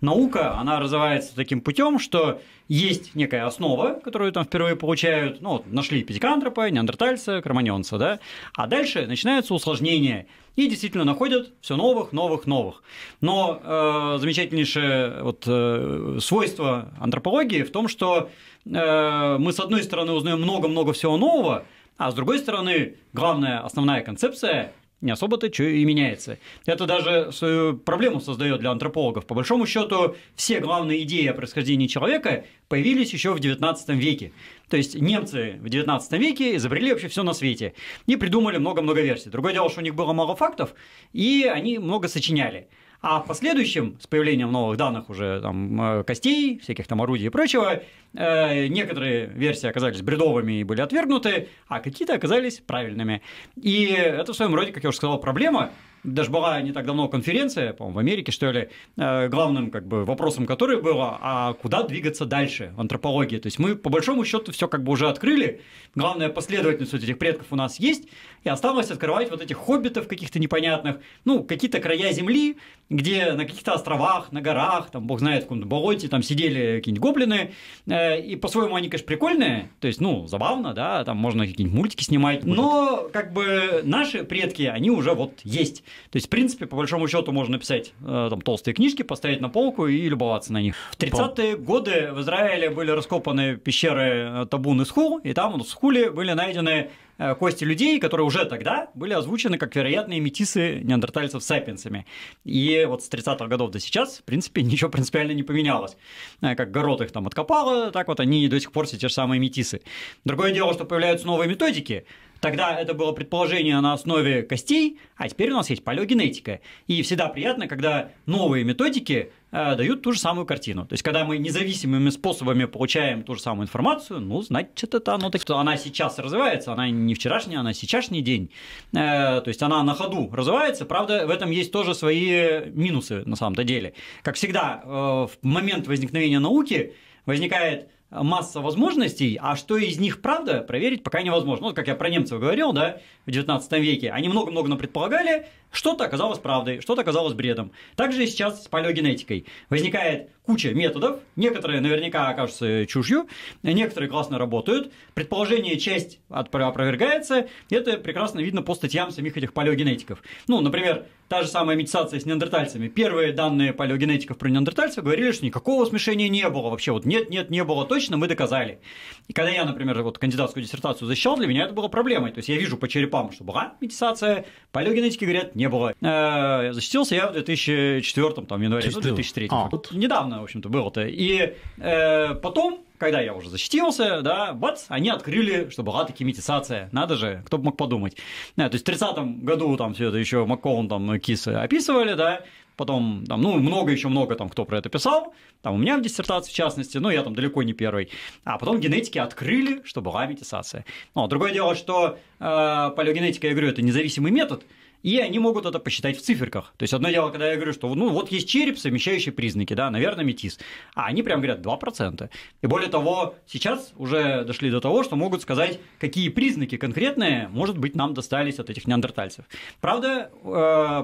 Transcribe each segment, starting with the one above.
наука, она развивается таким путем, что есть некая основа, которую там впервые получают, ну, вот нашли питекантропа, неандертальца, кроманьонца, да, а дальше начинается усложнение, и действительно находят все новых. Но замечательнейшее вот, свойство антропологии в том, что мы, с одной стороны, узнаем много-много всего нового, а с другой стороны, главная основная концепция – не особо-то что и меняется. Это даже свою проблему создает для антропологов. По большому счету, все главные идеи о происхождении человека появились еще в 19 веке. То есть немцы в 19 веке изобрели вообще все на свете и придумали много-много версий. Другое дело, что у них было мало фактов, и они много сочиняли. А в последующем, с появлением новых данных уже там, костей, всяких там орудий и прочего, некоторые версии оказались бредовыми и были отвергнуты, а какие-то оказались правильными. И это в своем роде, как я уже сказал, проблема. Даже была не так давно конференция, по-моему, в Америке, что ли, главным как бы, вопросом которой было, а куда двигаться дальше в антропологии. То есть мы, по большому счету, все как бы уже открыли. Главная последовательность вот этих предков у нас есть, и осталось открывать вот этих хоббитов каких-то непонятных, ну, какие-то края земли, где на каких-то островах, на горах, там, бог знает, в каком-то болоте, там сидели какие-нибудь гоблины, и по-своему они, конечно, прикольные, то есть, ну, забавно, да, там можно какие-нибудь мультики снимать, но, как бы, наши предки, они уже вот есть. То есть, в принципе, по большому счету можно написать там, толстые книжки, поставить на полку и любоваться на них. В 30-е годы в Израиле были раскопаны пещеры Табун и Схул, и там в Схуле были найдены кости людей, которые уже тогда были озвучены как вероятные метисы неандертальцев с сапиенсами. И вот с 30-х годов до сейчас, в принципе, ничего принципиально не поменялось. Как Город их там откопало, так вот они до сих пор все те же самые метисы. Другое дело, что появляются новые методики. Тогда это было предположение на основе костей, а теперь у нас есть палеогенетика. И всегда приятно, когда новые методики дают ту же самую картину. То есть, когда мы независимыми способами получаем ту же самую информацию, ну, значит, это оно так, что она сейчас развивается, она не вчерашняя, она сейчасшний день. То есть, она на ходу развивается, правда, в этом есть тоже свои минусы на самом-то деле. Как всегда, в момент возникновения науки возникает масса возможностей, а что из них правда, проверить пока невозможно. Вот как я про немцев говорил, да, в 19 веке, они много-много предполагали, что-то оказалось правдой, что-то оказалось бредом. Также и сейчас с палеогенетикой. Возникает куча методов, некоторые наверняка окажутся чушью, некоторые классно работают, предположение часть опровергается, это прекрасно видно по статьям самих этих палеогенетиков. Ну, например, та же самая метисация с неандертальцами. Первые данные палеогенетиков про неандертальцев говорили, что никакого смешения не было вообще, вот нет-нет, не было, точно мы доказали. И когда я, например, вот кандидатскую диссертацию защищал, для меня это было проблемой. То есть я вижу по черепам, что была метисация, палеогенетики говорят, не было. Защитился я в 2004, там, в январе, 2003. Вот недавно, в общем-то, было-то. И потом, когда я уже защитился, да, бац, они открыли, что была таки метисация. Надо же, кто бы мог подумать. То есть в 30-м году там все это еще Маккоун, там, Кис описывали, да. Потом, там, ну, много там кто про это писал, там у меня в диссертации в частности, но я там далеко не первый, а потом генетики открыли, что была метисация. Но другое дело, что палеогенетика, я говорю, это независимый метод, и они могут это посчитать в циферках. То есть одно дело, когда я говорю, что ну, вот есть череп, совмещающий признаки, да, наверное, метис, а они прям говорят 2%. И более того, сейчас уже дошли до того, что могут сказать, какие признаки конкретные, может быть, нам достались от этих неандертальцев. Правда,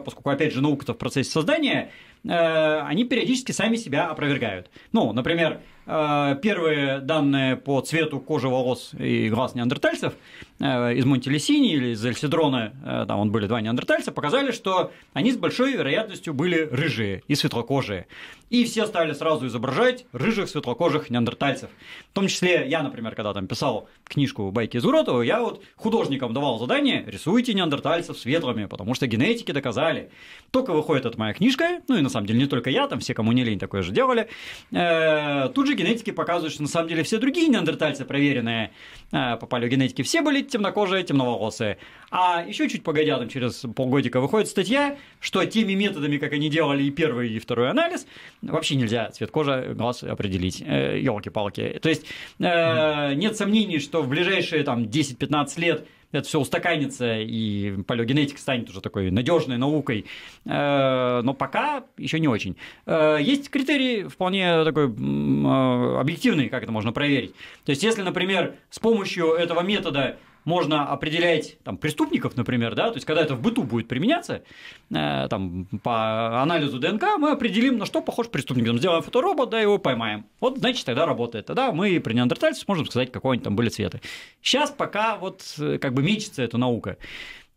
поскольку, опять же, наука-то в процессе создания, они периодически сами себя опровергают. Ну, например, первые данные по цвету кожи, волос и глаз неандертальцев из Монти-Лесини или из Эль-Сидрона, там были два неандертальца, показали, что они с большой вероятностью были рыжие и светлокожие. И все стали сразу изображать рыжих светлокожих неандертальцев. В том числе я, например, когда там писал книжку «Байки из Гуротова», я вот художникам давал задание «Рисуйте неандертальцев светлыми», потому что генетики доказали. Только выходит эта моя книжка, ну и на самом деле не только я, там все, кому не лень, такое же делали, тут же генетики показывают, что на самом деле все другие неандертальцы, проверенные по палеогенетике, все были темнокожие, темноволосые. А еще чуть погодя, там через полгодика выходит статья, что теми методами, как они делали и первый, и второй анализ, вообще нельзя цвет кожи, глаз определить. Ёлки-палки. То есть нет сомнений, что в ближайшие 10-15 лет это все устаканится, и палеогенетика станет уже такой надежной наукой, но пока еще не очень. Есть критерии вполне такой объективные, как это можно проверить. То есть, если, например, с помощью этого метода можно определять там, преступников, например, да, то есть когда это в быту будет применяться, там, по анализу ДНК мы определим, на что похож преступник, там, сделаем фоторобот, да, его поймаем. Вот, значит, тогда работает. Тогда мы при неандертальцах можем сказать, какого они там были цвета. Сейчас пока вот как бы мечется эта наука.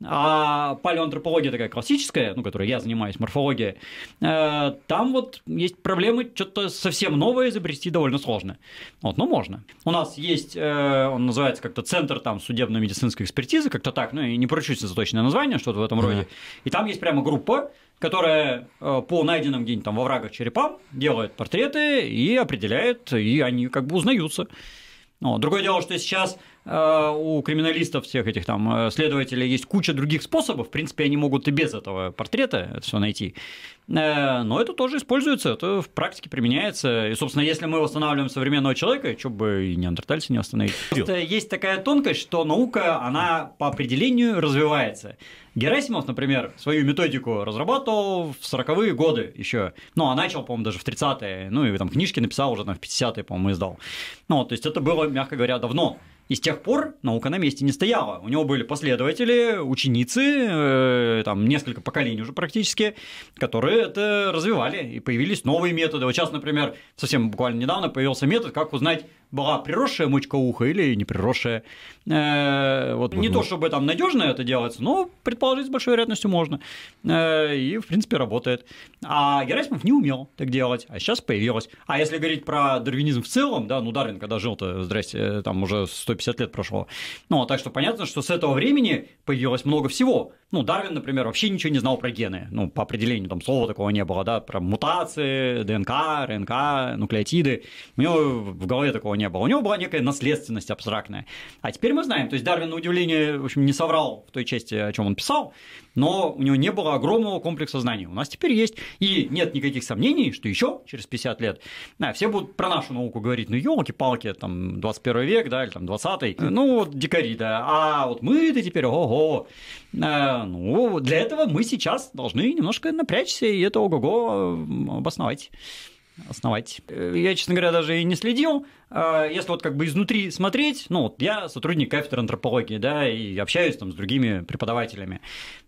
А палеоантропология такая классическая, ну, которой я занимаюсь, морфология, там вот есть проблемы, что-то совсем новое изобрести довольно сложно. Вот, но можно. У нас есть, он называется как-то Центр там судебно-медицинской экспертизы, как-то так, ну, и не поручусь за точное название, что-то в этом роде. И там есть прямо группа, которая по найденным где-нибудь там во врагах черепам делает портреты и определяет, и они как бы узнаются. Но другое дело, что сейчас у криминалистов, всех этих там следователей, есть куча других способов. В принципе, они могут и без этого портрета это все найти. Но это тоже используется, это в практике применяется. И, собственно, если мы восстанавливаем современного человека, что бы и неандертальцы не восстановить. Просто есть такая тонкость, что наука, она по определению развивается. Герасимов, например, свою методику разрабатывал в 40-е годы еще. Ну, а начал, по-моему, даже в 30-е. Ну, и там книжки написал уже там, в 50-е, по-моему, издал. Ну, то есть это было, мягко говоря, давно. И с тех пор наука на месте не стояла. У него были последователи, ученицы, там несколько поколений уже практически, которые это развивали, и появились новые методы. Вот сейчас, например, совсем буквально недавно появился метод, как узнать, была приросшая мочка уха или не приросшая. Вот, не то чтобы там надежно это делается, но предположить с большой вероятностью можно. И, в принципе, работает. А Герасимов не умел так делать, а сейчас появилось. А если говорить про дарвинизм в целом, да, ну Дарвин, когда жил-то, здрасте, там уже 150 лет прошло. Ну, так что понятно, что с этого времени появилось много всего. Ну, Дарвин, например, вообще ничего не знал про гены. Ну, по определению, там слова такого не было, да, про мутации, ДНК, РНК, нуклеотиды. У него в голове такого не было. У него была некая наследственность абстрактная. А теперь мы знаем, то есть Дарвин, на удивление, в общем, не соврал в той части, о чем он писал, но у него не было огромного комплекса знаний. У нас теперь есть. И нет никаких сомнений, что еще через 50 лет все будут про нашу науку говорить, ну, елки-палки, там, 21 век, да, или там 20-й, ну, вот дикари, да, а вот мы-то теперь, ого-го. Ну, для этого мы сейчас должны немножко напрячься и это ого-го обосновать. Я, честно говоря, даже и не следил. Если вот как бы изнутри смотреть, ну вот я сотрудник кафедры антропологии, да, и общаюсь там с другими преподавателями.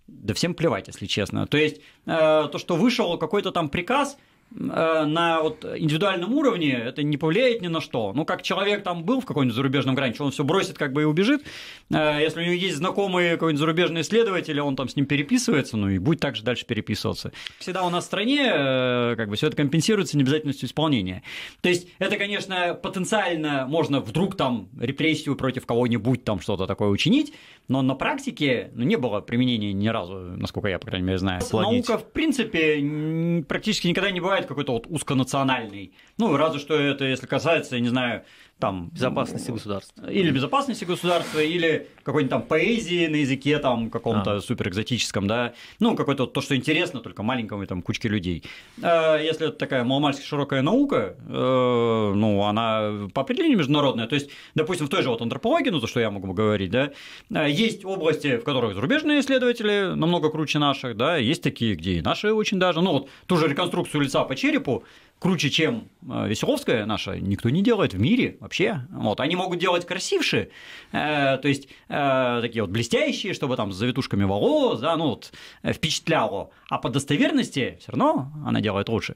Да всем плевать, если честно. То есть то, что вышел какой-то там приказ на вот индивидуальном уровне, это не повлияет ни на что. Ну, как человек там был в каком-нибудь зарубежном гранте, он все бросит как бы и убежит. Если у него есть знакомые какой-нибудь зарубежный исследователь, он там с ним переписывается, ну и будет также дальше переписываться. Всегда у нас в стране как бы все это компенсируется необязательностью исполнения. То есть это, конечно, потенциально можно вдруг там репрессию против кого-нибудь там что-то такое учинить, но на практике ну, не было применения ни разу, насколько я, по крайней мере, знаю. Плодить. Наука, в принципе, практически никогда не бывает какой-то вот узконациональный. Ну, разве что это, если касается, я не знаю, там... Безопасности государства. Или безопасности государства, или какой-нибудь там поэзии на языке там каком-то суперэкзотическом, да. Ну, какое-то вот то, что интересно, только маленькому там кучке людей. Если это такая маломальски широкая наука, ну, она по определению международная. То есть, допустим, в той же вот антропологии, ну, за что я могу говорить, да, есть области, в которых зарубежные исследователи намного круче наших, да, есть такие, где и наши очень даже. Ну, вот ту же реконструкцию лица по черепу круче, чем Веселовская наша, никто не делает в мире вообще. Вот, они могут делать красившие, то есть такие вот блестящие, чтобы там с завитушками волос, да, ну вот впечатляло. А по достоверности все равно она делает лучше.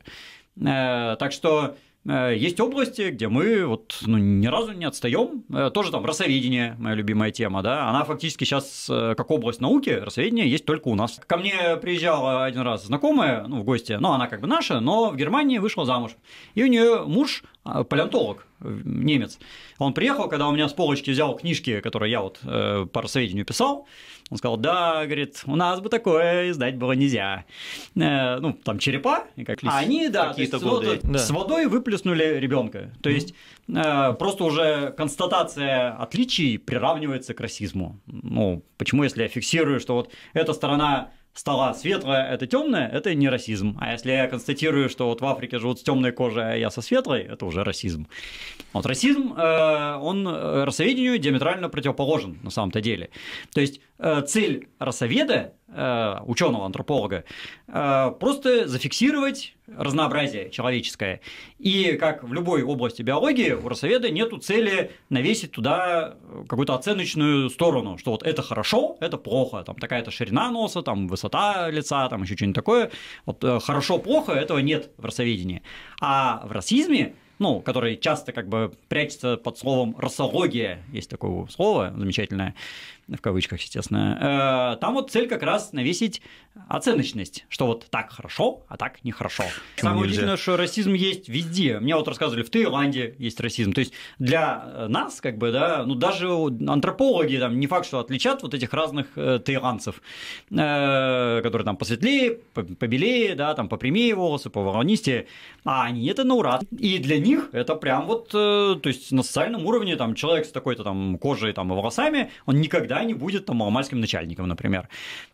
Так что есть области, где мы вот, ну, ни разу не отстаем. Тоже там росоведение, моя любимая тема, да, она фактически сейчас как область науки, росоведение есть только у нас. Ко мне приезжала один раз знакомая, ну, в гости, ну, она как бы наша, но в Германии вышла замуж, и у нее муж палеонтолог, немец. Он приехал, когда у меня с полочки взял книжки, которые я вот по росоведению писал, он сказал, да, говорит, у нас бы такое издать было нельзя. Ну, там черепа, а они, да, с водой выплеснули ребенка. То есть просто уже констатация отличий приравнивается к расизму. Ну, почему, если я фиксирую, что вот эта сторона стала светлая, это темная, это не расизм. А если я констатирую, что вот в Африке живут с темной кожей, а я со светлой, это уже расизм. Вот расизм, он росоведению диаметрально противоположен на самом-то деле. То есть цель расоведа, ученого-антрополога, просто зафиксировать разнообразие человеческое. И как в любой области биологии, у расоведа нету цели навесить туда какую-то оценочную сторону, что вот это хорошо, это плохо, там такая-то ширина носа, там высота лица, там еще что-нибудь такое. Вот хорошо-плохо, этого нет в расоведении. А в расизме, ну, который часто как бы прячется под словом «расология», есть такое слово замечательное, в кавычках, естественно, там вот цель как раз навесить оценочность, что вот так хорошо, а так нехорошо. Самое удивительное, что расизм есть везде. Мне вот рассказывали, в Таиланде есть расизм. То есть для нас, как бы, да, ну даже антропологи там не факт, что отличат вот этих разных таиландцев, которые там посветлее, побелее, да, там попрямее волосы, поволнистее, а они это на ура. И для них это прям вот, то есть на социальном уровне там человек с такой-то там кожей там и волосами, он никогда не будет там маломальским начальником, например.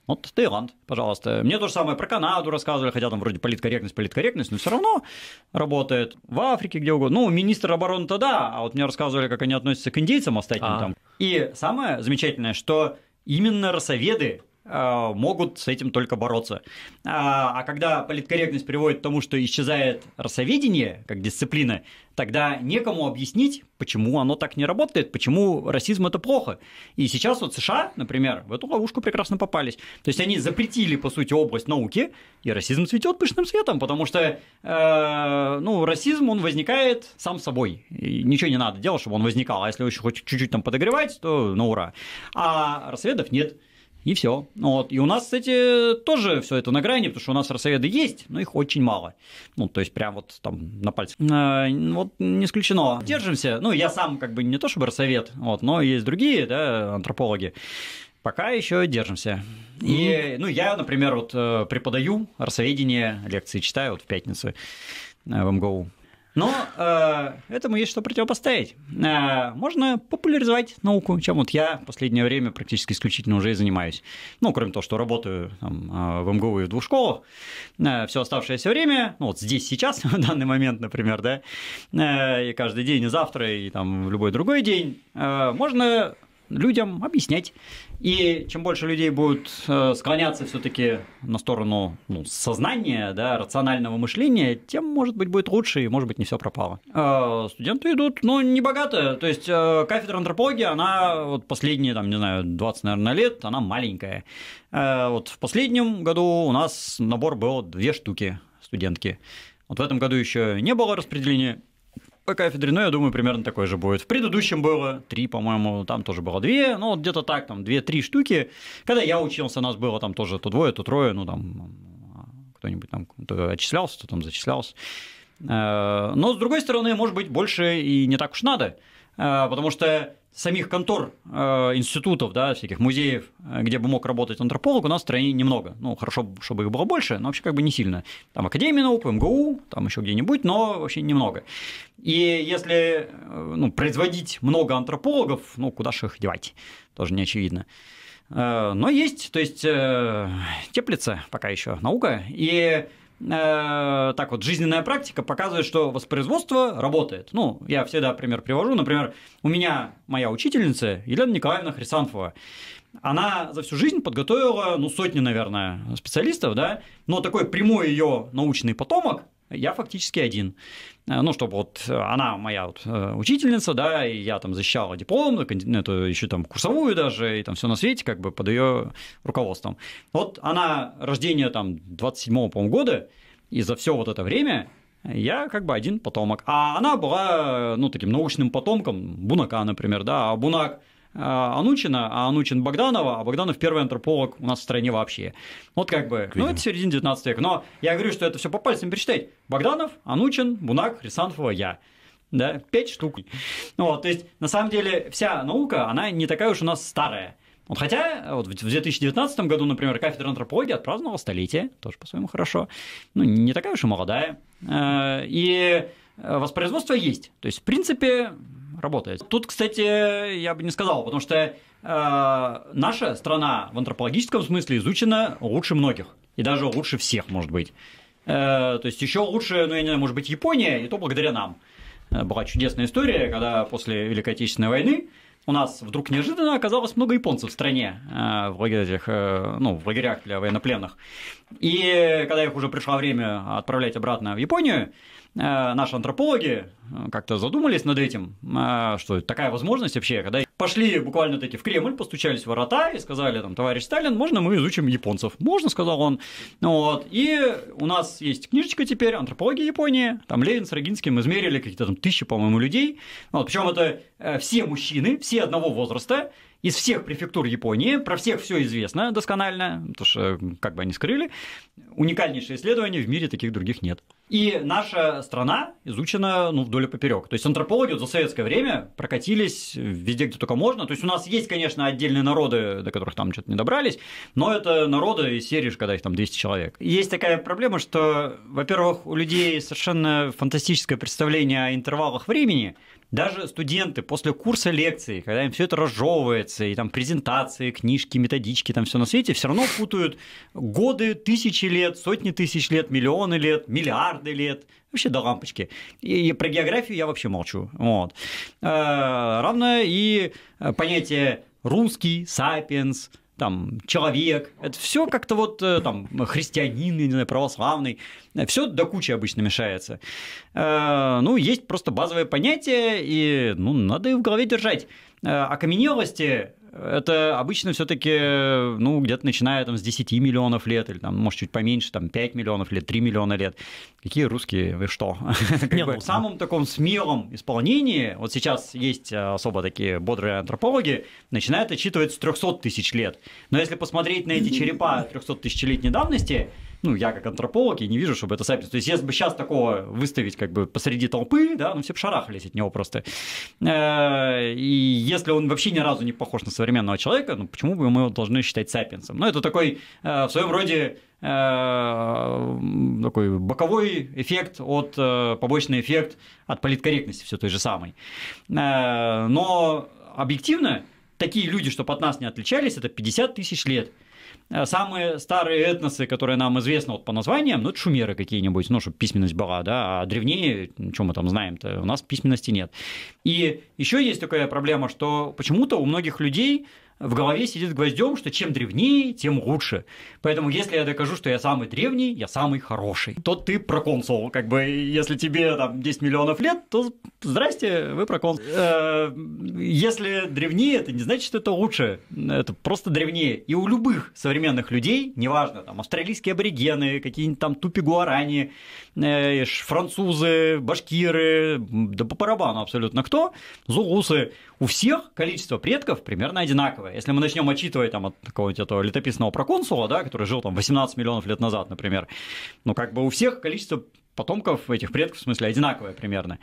Вот Таиланд, пожалуйста. Мне то же самое про Канаду рассказывали, хотя там вроде политкорректность, но все равно работает. В Африке, где угодно. Ну, министр обороны-то да, а вот мне рассказывали, как они относятся к индейцам остальным там. И самое замечательное, что именно расоведы могут с этим только бороться. А когда политкорректность приводит к тому, что исчезает расоведение как дисциплина, тогда некому объяснить, почему оно так не работает, почему расизм – это плохо. И сейчас вот США, например, в эту ловушку прекрасно попались. То есть они запретили, по сути, область науки, и расизм цветет пышным цветом, потому что ну, расизм, он возникает сам собой. И ничего не надо делать, чтобы он возникал. А если его еще хоть чуть-чуть там подогревать, то ну ура. А расоведов нет. И все. Вот. И у нас, кстати, тоже все это на грани, потому что у нас расоведы есть, но их очень мало. Ну, то есть, прям вот там на пальцах. Вот не исключено. Держимся. Ну, я сам, как бы, не то чтобы расовед, вот, но есть другие, да, антропологи. Пока еще держимся. И, ну, я, например, вот преподаю расоведение, лекции читаю вот в пятницу в МГУ. Но этому есть что противопоставить. Можно популяризовать науку, чем вот я в последнее время практически исключительно уже и занимаюсь. Ну, кроме того, что работаю там, в МГУ и в двух школах, все оставшееся время, ну, вот здесь сейчас, в данный момент, например, да, и каждый день, и завтра, и там в любой другой день, можно людям объяснять. И чем больше людей будут склоняться все-таки на сторону сознания, да, рационального мышления, тем, может быть, будет лучше, и, может быть, не все пропало. Студенты идут, ну, не богато. То есть кафедра антропологии, она вот последние, там, не знаю, 20, наверное, лет, она маленькая. Вот в последнем году у нас набор был 2 штуки студентки. Вот в этом году еще не было распределения по кафедре, но я думаю, примерно такое же будет. В предыдущем было 3, по-моему, там тоже было 2, ну, вот где-то так, там, 2-3 штуки. Когда я учился, нас было там тоже то 2, то 3, ну, там, кто-нибудь там кто отчислялся, кто там зачислялся. Но, с другой стороны, может быть, больше и не так уж надо, потому что самих контор, институтов, да, всяких музеев, где бы мог работать антрополог, у нас в стране немного. Ну, хорошо, чтобы их было больше, но вообще как бы не сильно. Там Академия наук, МГУ, там еще где-нибудь, но вообще немного. И если ну, производить много антропологов, ну, куда же их девать, тоже не очевидно. Но есть, то есть теплится пока еще наука, и так вот, жизненная практика показывает, что воспроизводство работает. Ну, я всегда пример привожу. Например, у меня моя учительница Елена Николаевна Хрисанфова. Она за всю жизнь подготовила, ну, сотни, наверное, специалистов, да, но такой прямой ее научный потомок я фактически один. Ну, чтобы вот она моя вот учительница, да, и я там защищал диплом, это еще там курсовую даже, и там все на свете как бы под ее руководством. Вот она рождение там 27-го, по-моему, года, и за все вот это время я как бы один потомок. А она была, ну, таким научным потомком Бунака, например, да, а Бунак Анучина, а Анучин Богданова, а Богданов первый антрополог у нас в стране вообще. Вот как бы, ну, это середина 19 века. Но я говорю, что это все по пальцам перечитать. Богданов, Анучин, Бунак, Хрисанфова, я. Да, 5 штук. Вот, то есть, на самом деле, вся наука, она не такая уж у нас старая. Вот, хотя вот в 2019 году, например, кафедра антропологии отпраздновала столетие, тоже по-своему хорошо. Ну, не такая уж и молодая. И воспроизводство есть. То есть, в принципе, работает. Тут, кстати, я бы не сказал, потому что наша страна в антропологическом смысле изучена лучше многих, и даже лучше всех, может быть. То есть еще лучше, ну, я не знаю, может быть, Япония, и то благодаря нам. Была чудесная история, когда после Великой Отечественной войны у нас вдруг неожиданно оказалось много японцев в стране, в лагерях, ну, в лагерях для военнопленных. И когда их уже пришло время отправлять обратно в Японию, наши антропологи как-то задумались над этим, что такая возможность вообще, когда пошли буквально-таки в Кремль, постучались в ворота и сказали, там, товарищ Сталин, можно мы изучим японцев? Можно, сказал он. Вот. И у нас есть книжечка теперь «Антропология Японии», там Левин с Рогинским измерили какие-то там 1000, по-моему, людей. Вот. Причем это все мужчины, все одного возраста, из всех префектур Японии, про всех все известно досконально, потому что как бы они скрыли, уникальнейшие исследования в мире, таких других нет. И наша страна изучена, ну, вдоль и поперек. То есть антропологи за советское время прокатились везде, где только можно. То есть у нас есть, конечно, отдельные народы, до которых там что-то не добрались, но это народы из серии, когда их там 200 человек. Есть такая проблема, что, во-первых, у людей совершенно фантастическое представление о интервалах времени. Даже студенты после курса лекций, когда им все это разжевывается, и там презентации, книжки, методички, там все на свете, все равно путают годы, тысячи лет, сотни тысяч лет, миллионы лет, миллиарды лет. Вообще до лампочки. И про географию я вообще молчу. Вот. Равно и понятие русский, сапиенс, там, человек, это все как-то вот там христианин, не знаю, православный, все до кучи обычно мешается. Ну, есть просто базовые понятия, и ну, надо их в голове держать. Окаменелости это обычно все-таки ну, где-то начиная там, с 10 миллионов лет, или там, может, чуть поменьше, там, 5 миллионов лет, 3 миллиона лет. Какие русские, вы что? В самом таком смелом исполнении, вот сейчас есть особо такие бодрые антропологи, начинают отчитывать с 300 тысяч лет. Но если посмотреть на эти черепа 300 тысячелетней давности, ну, я как антрополог, я не вижу, чтобы это сапиенс. То есть, если бы сейчас такого выставить как бы посреди толпы, да, ну, все бы шарахались от него просто. И если он вообще ни разу не похож на современного человека, ну, почему бы мы его должны считать сапиенсом? Ну, это такой в своем роде такой боковой эффект, от побочный эффект от политкорректности все той же самой. Но объективно такие люди, чтобы от нас не отличались, это 50 тысяч лет. Самые старые этносы, которые нам известны вот по названиям, ну, это шумеры какие-нибудь, ну, чтобы письменность была, да, а древнее, что мы там знаем-то, у нас письменности нет. И еще есть такая проблема, что почему-то у многих людей в голове сидит гвоздем, что чем древнее, тем лучше. Поэтому если я докажу, что я самый древний, я самый хороший, то ты проконсул. Как бы, если тебе там 10 миллионов лет, то здрасте, вы проконсул. Если древнее, это не значит, что это лучше. Это просто древнее. И у любых современных людей, неважно, там австралийские аборигены, какие-нибудь там тупи-гуарани, французы, башкиры, да по барабану абсолютно кто, зулусы, у всех количество предков примерно одинаковое. Если мы начнем отчитывать там, от какого-нибудь этого летописного проконсула, да, который жил там 18 миллионов лет назад, например, ну, как бы у всех количество потомков этих предков, в смысле, одинаковое примерно.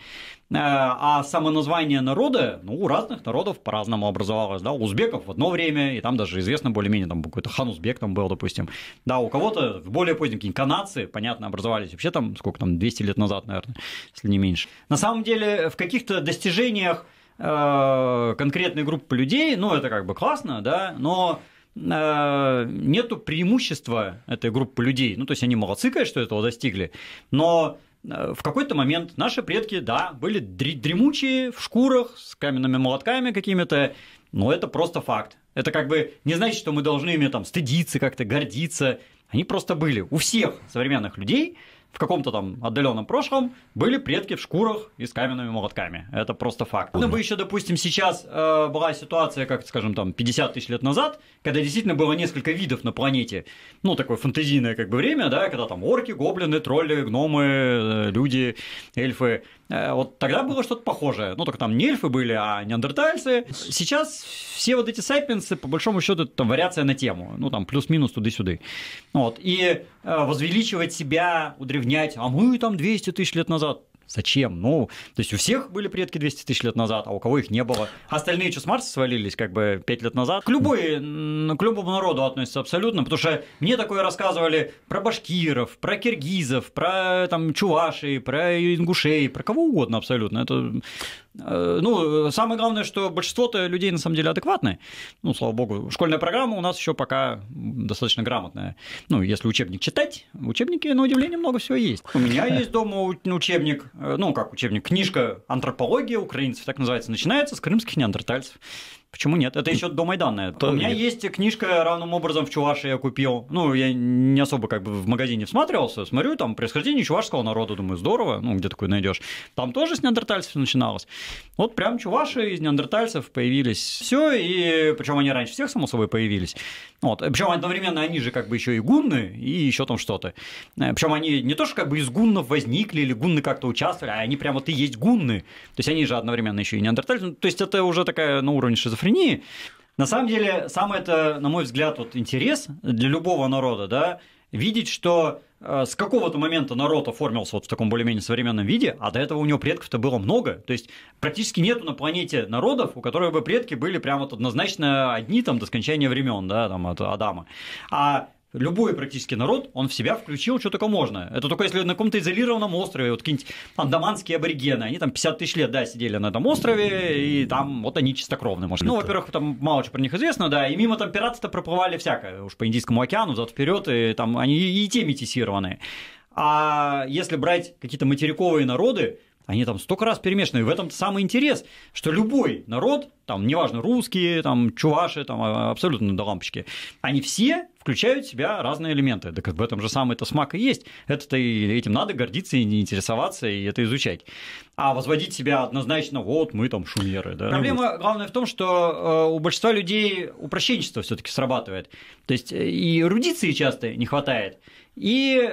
А само название народа, ну, у разных народов по-разному образовалось, да, у узбеков в одно время, и там даже известно более-менее, там какой-то хан-узбек там был, допустим, да, у кого-то в более поздние какие-нибудь канадцы, понятно, образовались вообще там, сколько там, 200 лет назад, наверное, если не меньше. На самом деле, в каких-то достижениях конкретной группы людей, ну, это как бы классно, да, но нету преимущества этой группы людей. Ну, то есть, они молодцы, конечно, что этого достигли, но в какой-то момент наши предки, да, были дремучие, в шкурах, с каменными молотками какими-то, но это просто факт. Это как бы не значит, что мы должны ими там стыдиться, как-то гордиться. Они просто были. У всех современных людей в каком-то там отдаленном прошлом были предки в шкурах и с каменными молотками. Это просто факт. Ну, бы еще, допустим, сейчас была ситуация, как, скажем, там 50 тысяч лет назад, когда действительно было несколько видов на планете. Ну, такое фантазийное как бы время, да, когда там орки, гоблины, тролли, гномы, люди, эльфы. Вот тогда было что-то похожее. Ну, только там не эльфы были, а неандертальцы. Сейчас все вот эти сапиенсы, по большому счету, это там вариация на тему. Ну, там плюс-минус туды-сюды. Вот. И возвеличивать себя, удревнять, а мы там 200 тысяч лет назад. Зачем? Ну, то есть у всех были предки 200 тысяч лет назад, а у кого их не было. Остальные что, с Марса свалились как бы 5 лет назад? К любому народу относятся абсолютно, потому что мне такое рассказывали про башкиров, про киргизов, про там чувашей, про ингушей, про кого угодно абсолютно. Это, ну, самое главное, что большинство-то людей на самом деле адекватны. Ну, слава богу, школьная программа у нас еще пока достаточно грамотная. Ну, если учебник читать, в учебнике, на удивление, много всего есть. У меня есть дома учебник. Ну, как учебник, книжка «Антропология украинцев», так называется, начинается с крымских неандертальцев. Почему нет? Это еще до Майдана. У меня есть книжка, равным образом в Чувашии я купил. Ну, я не особо как бы в магазине всматривался. Смотрю, там происхождение чувашского народа. Думаю, здорово, ну, где такое найдешь? Там тоже с неандертальцев начиналось. Вот прям чуваши из неандертальцев появились. Все, и причем они раньше всех, само собой, появились. Вот. Причем одновременно они же как бы еще и гунны, и еще там что-то. Причем они не то, что как бы из гуннов возникли, или гунны как-то участвовали, а они прямо вот и есть гунны. То есть они же одновременно еще и неандертальцы. То есть это уже такая на уровне шизофрении. На самом деле, самое-то, на мой взгляд, вот интерес для любого народа, да, видеть, что с какого-то момента народ оформился вот в таком более-менее современном виде, а до этого у него предков-то было много. То есть практически нету на планете народов, у которых бы предки были прям вот однозначно одни там до скончания времен, да, там от Адама. А любой практически народ, он в себя включил, что только можно. Это только если на каком-то изолированном острове, вот какие-нибудь андаманские аборигены, они там 50 тысяч лет, да, сидели на этом острове, и там вот они чистокровные, может. Ну, во-первых, там мало чего про них известно, да, и мимо там пираты-то проплывали всякое, уж по Индийскому океану, взад-вперед, и там они и те метисированные. А если брать какие-то материковые народы, они там столько раз перемешаны. И в этом самый интерес, что любой народ, там, неважно, русские, там, чуваши, там, абсолютно до лампочки, они все включают в себя разные элементы. Да как в этом же самый-то смак и есть. Это-то и этим надо гордиться, и не интересоваться, и это изучать. А возводить себя однозначно, вот, мы там шумеры. Да? Проблема главная в том, что у большинства людей упрощенчество все-таки срабатывает. То есть и эрудиции часто не хватает. И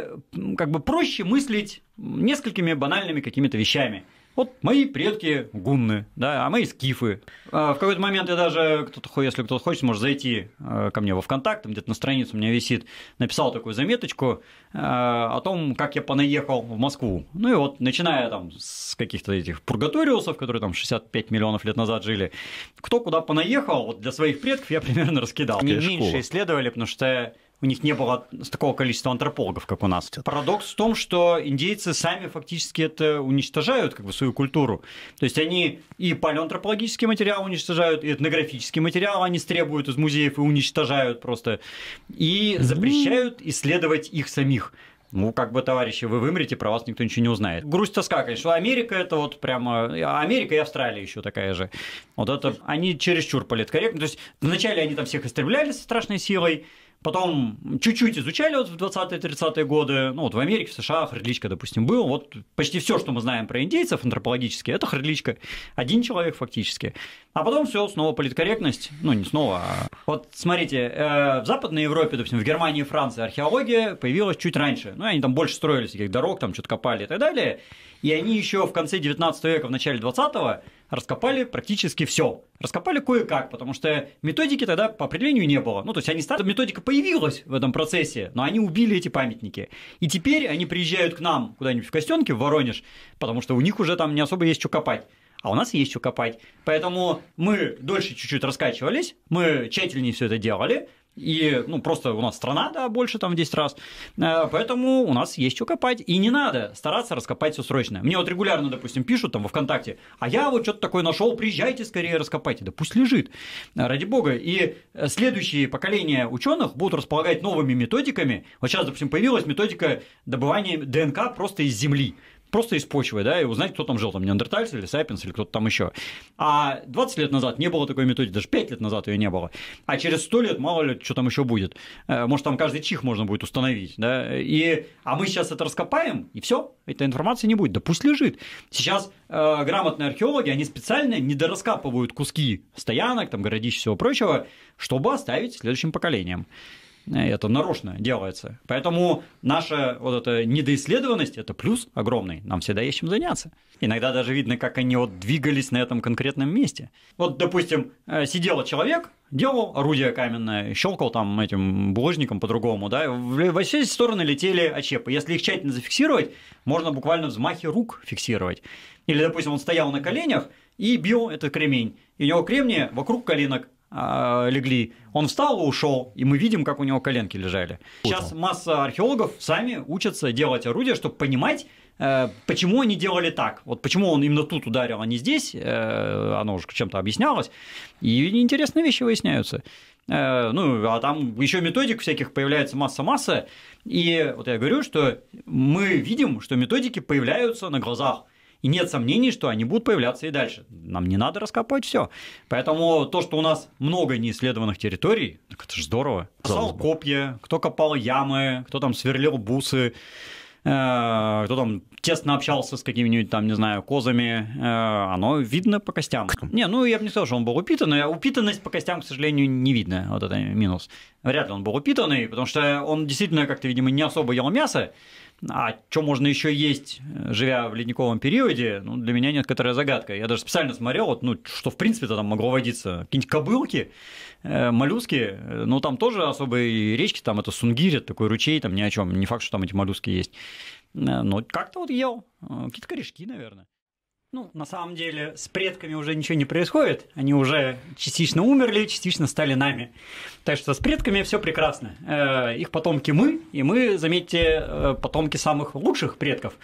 как бы проще мыслить несколькими банальными какими-то вещами. Вот мои предки гунны, да, а мои скифы. В какой-то момент я даже, если кто-то хочет, может зайти ко мне во ВКонтакте, где-то на странице у меня висит, написал такую заметочку о том, как я понаехал в Москву. Ну и вот, начиная там с каких-то этих пургаториусов, которые там 65 миллионов лет назад жили, кто куда понаехал, вот для своих предков я примерно раскидал. Они меньше исследовали, потому что у них не было такого количества антропологов, как у нас. Парадокс в том, что индейцы сами фактически это уничтожают, как бы свою культуру. То есть они и палеоантропологический материал уничтожают, и этнографический материал они требуют из музеев и уничтожают просто. И запрещают исследовать их самих. Ну, как бы, товарищи, вы вымрете, про вас никто ничего не узнает. Грусть, тоска, конечно. Америка – это вот прямо... Америка и Австралия еще такая же. Вот это... Они чересчур политкорректны. То есть вначале они там всех истребляли со страшной силой, потом чуть-чуть изучали вот в 20-30-е годы, ну вот в Америке, в США Хрдличка, допустим, был, вот почти все, что мы знаем про индейцев антропологически, это Хрдличка, один человек фактически. А потом все снова политкорректность, ну не снова, а... Вот смотрите, в Западной Европе, допустим, в Германии и Франции археология появилась чуть раньше, ну они там больше строились, таких дорог, там что-то копали и так далее, и они еще в конце 19 века, в начале 20-го раскопали практически все. Раскопали кое-как, потому что методики тогда по определению не было. Ну, то есть они стали... Методика появилась в этом процессе, но они убили эти памятники. И теперь они приезжают к нам куда-нибудь в Костёнки, в Воронеж, потому что у них уже там не особо есть что копать. А у нас есть что копать. Поэтому мы дольше чуть-чуть раскачивались, мы тщательнее все это делали. И, ну, просто у нас страна, да, больше там в 10 раз, поэтому у нас есть что копать, и не надо стараться раскопать все срочно. Мне вот регулярно, допустим, пишут там во ВКонтакте, а я вот что-то такое нашел, приезжайте скорее, раскопайте, да пусть лежит, ради бога. И следующие поколения ученых будут располагать новыми методиками. Вот сейчас, допустим, появилась методика добывания ДНК просто из земли. Просто из почвы, да, и узнать, кто там жил, там неандертальцы или сапиенс или кто-то там еще. А 20 лет назад не было такой методики, даже 5 лет назад ее не было. А через 100 лет мало ли, что там еще будет. Может, там каждый чих можно будет установить, да. А мы сейчас это раскопаем, и все, этой информации не будет. Да пусть лежит. Сейчас грамотные археологи, они специально недораскапывают куски стоянок, там, городищ и всего прочего, чтобы оставить следующим поколениям. Это нарочно делается. Поэтому наша вот эта недоисследованность – это плюс огромный. Нам всегда есть чем заняться. Иногда даже видно, как они вот двигались на этом конкретном месте. Вот, допустим, сидел человек, делал орудие каменное, щелкал там этим булыжником по-другому, да, во все стороны летели очепы. Если их тщательно зафиксировать, можно буквально взмахи рук фиксировать. Или, допустим, он стоял на коленях и бил этот кремень. И у него кремни вокруг коленок легли. Он встал и ушел, и мы видим, как у него коленки лежали. Сейчас масса археологов сами учатся делать орудия, чтобы понимать, почему они делали так. Вот почему он именно тут ударил, а не здесь. Оно уже чем-то объяснялось. И интересные вещи выясняются. Ну, а там еще методик всяких появляется масса-масса. И вот я говорю, что мы видим, что методики появляются на глазах. И нет сомнений, что они будут появляться и дальше. Нам не надо раскопать все. Поэтому то, что у нас много неисследованных территорий, так это же здорово. Копал копья, кто копал ямы, кто там сверлил бусы, кто там тесно общался с какими-нибудь там, не знаю, козами, оно видно по костям. Не, ну я бы не сказал, что он был упитанный, а упитанность по костям, к сожалению, не видно, вот это минус. Вряд ли он был упитанный, потому что он действительно как-то, видимо, не особо ел мясо, а что можно еще есть, живя в ледниковом периоде, ну, для меня некоторая загадка. Я даже специально смотрел, вот, ну, что в принципе-то там могло водиться. Какие-нибудь кобылки, моллюски, ну там тоже особые речки, там это Сунгирь, такой ручей, там ни о чем. Не факт, что там эти моллюски есть. Но как-то вот ел, какие-то корешки, наверное. Ну, на самом деле, с предками уже ничего не происходит. Они уже частично умерли, частично стали нами. Так что с предками все прекрасно. Их потомки мы, и мы, заметьте, потомки самых лучших предков,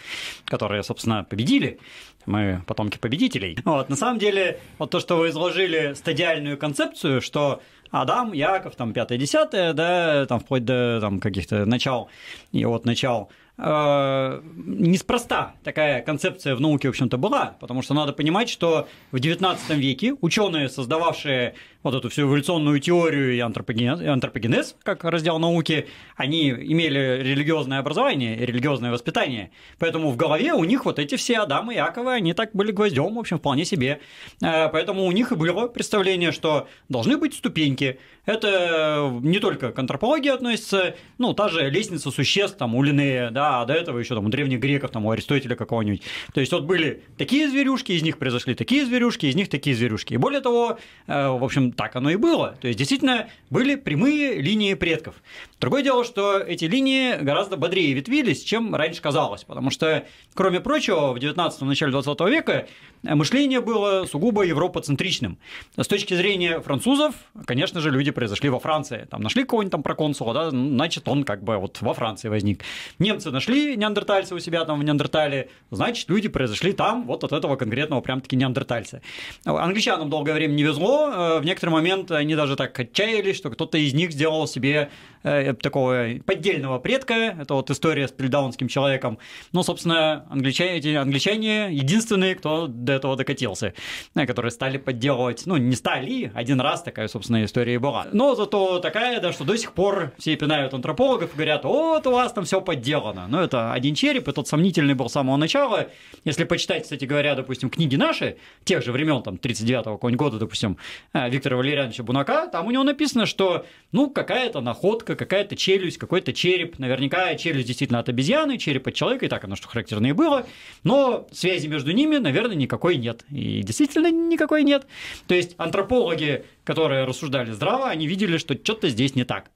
которые, собственно, победили. Мы потомки победителей. Вот, на самом деле, вот то, что вы изложили стадиальную концепцию, что Адам, Яков, там, 5-10, да, там, вплоть до там, каких-то начал и от начал. Неспроста такая концепция в науке, в общем-то, была, потому что надо понимать, что в 19 веке ученые, создававшие вот эту всю эволюционную теорию и антропогенез, как раздел науки, они имели религиозное образование, религиозное воспитание, поэтому в голове у них вот эти все Адамы, Яковы, они так были гвоздем, в общем, вполне себе, поэтому у них и было представление, что должны быть ступеньки, это не только к антропологии относится, ну, та же лестница существ, там, у Линея, да, а до этого еще там у древних греков, там у Аристотеля какого-нибудь. То есть вот были такие зверюшки, из них произошли такие зверюшки, из них такие зверюшки. И более того, в общем, так оно и было. То есть действительно были прямые линии предков. Другое дело, что эти линии гораздо бодрее ветвились, чем раньше казалось. Потому что, кроме прочего, в 19-м, начале 20 века мышление было сугубо европоцентричным. С точки зрения французов, конечно же, люди произошли во Франции. Там нашли кого-нибудь там проконсула, да, значит, он как бы вот во Франции возник. Немцы нашли неандертальца у себя там в Неандертале, значит, люди произошли там вот от этого конкретного прям-таки неандертальца. Англичанам долгое время не везло, в некоторый момент они даже так отчаялись, что кто-то из них сделал себе такого поддельного предка, это вот история с пилтдаунским человеком. Ну, собственно, англичане единственные, кто до этого докатился, которые стали подделывать, ну, не стали, один раз такая, собственно, история и была. Но зато такая, да, что до сих пор все пинают антропологов и говорят, вот у вас там все подделано. Но это один череп, и тот сомнительный был с самого начала. Если почитать, кстати говоря, допустим, книги наши, тех же времен, там, 39-го какого-нибудь года, допустим, Виктора Валерьяновича Бунака, там у него написано, что, ну, какая-то находка, какая-то челюсть, какой-то череп, наверняка челюсть действительно от обезьяны, череп от человека, и так оно, что характерно и было, но связи между ними, наверное, никакой нет. И действительно никакой нет. То есть антропологи, которые рассуждали здраво, они видели, что что-то здесь не так.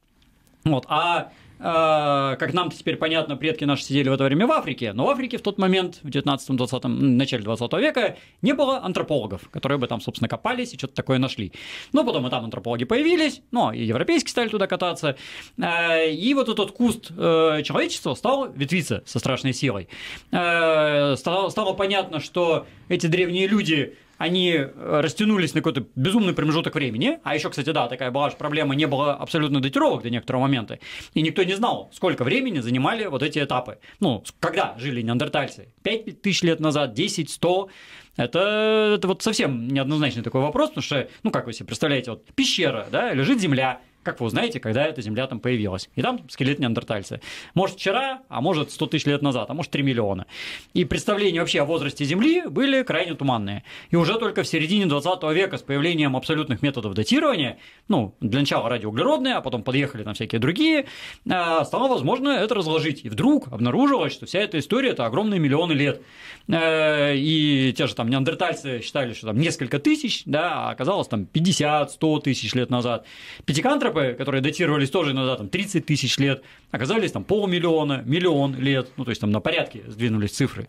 Вот, как нам теперь понятно, предки наши сидели в это время в Африке, но в Африке в тот момент, в 19-20, начале 20 века, не было антропологов, которые бы там, собственно, копались и что-то такое нашли. Но потом и там антропологи появились, но и европейские стали туда кататься, и вот этот куст человечества стал ветвиться со страшной силой. Стало понятно, что эти древние люди... они растянулись на какой-то безумный промежуток времени, а еще, кстати, да, такая была же проблема, не было абсолютно датировок до некоторого момента, и никто не знал, сколько времени занимали вот эти этапы. Ну, когда жили неандертальцы? 5000 лет назад, 10, 100? Это вот совсем неоднозначный такой вопрос, потому что, ну, как вы себе представляете, вот пещера, да, лежит земля. Как вы узнаете, когда эта земля там появилась? И там скелет неандертальца. Может, вчера, а может, 100 тысяч лет назад, а может, 3 миллиона. И представления вообще о возрасте Земли были крайне туманные. И уже только в середине 20 века с появлением абсолютных методов датирования, ну, для начала радиоуглеродные, а потом подъехали там всякие другие, стало возможно это разложить. И вдруг обнаружилось, что вся эта история – это огромные миллионы лет. И те же там неандертальцы считали, что там несколько тысяч, да, а оказалось там 50-100 тысяч лет назад. Питекантроп, которые датировались тоже иногда там 30 тысяч лет, оказались там полмиллиона, миллион лет, ну то есть там на порядке сдвинулись цифры.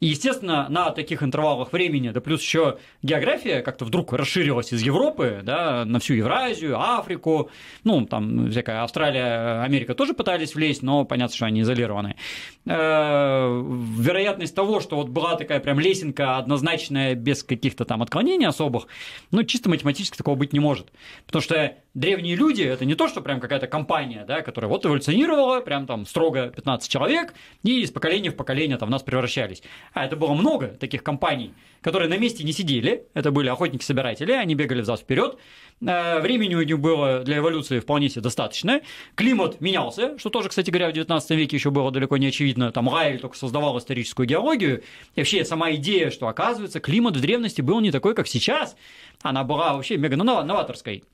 И естественно на таких интервалах времени, да плюс еще география как-то вдруг расширилась из Европы, да, на всю Евразию, Африку, ну там всякая Австралия, Америка тоже пытались влезть, но понятно, что они изолированы. Вероятность того, что вот была такая прям лесенка однозначная, без каких-то там отклонений особых, ну чисто математически такого быть не может, потому что древние люди – это не то, что прям какая-то компания, да, которая вот эволюционировала, правило, прям там строго 15 человек, и из поколения в поколение там в нас превращались. А это было много таких компаний, которые на месте не сидели, это были охотники-собиратели, они бегали взад-вперед, времени у них было для эволюции вполне себе достаточно, климат менялся, что тоже, кстати говоря, в 19 веке еще было далеко не очевидно, там Райль только создавал историческую геологию, и вообще сама идея, что, оказывается, климат в древности был не такой, как сейчас, она была вообще мега-новаторской.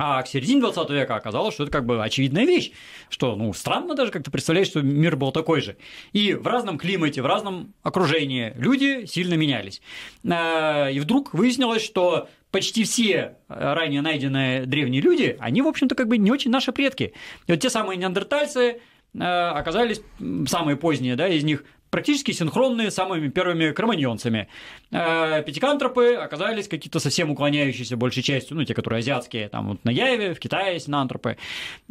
А к середине 20 века оказалось, что это как бы очевидная вещь, что, ну, странно даже как-то представлять, что мир был такой же. И в разном климате, в разном окружении люди сильно менялись. И вдруг выяснилось, что почти все ранее найденные древние люди, они, в общем-то, как бы не очень наши предки. И вот те самые неандертальцы оказались, самые поздние, да, из них, практически синхронные с самыми первыми кроманьонцами. Питекантропы оказались какие-то совсем уклоняющиеся большей частью, ну, те, которые азиатские, там вот на Яве, в Китае синантропы.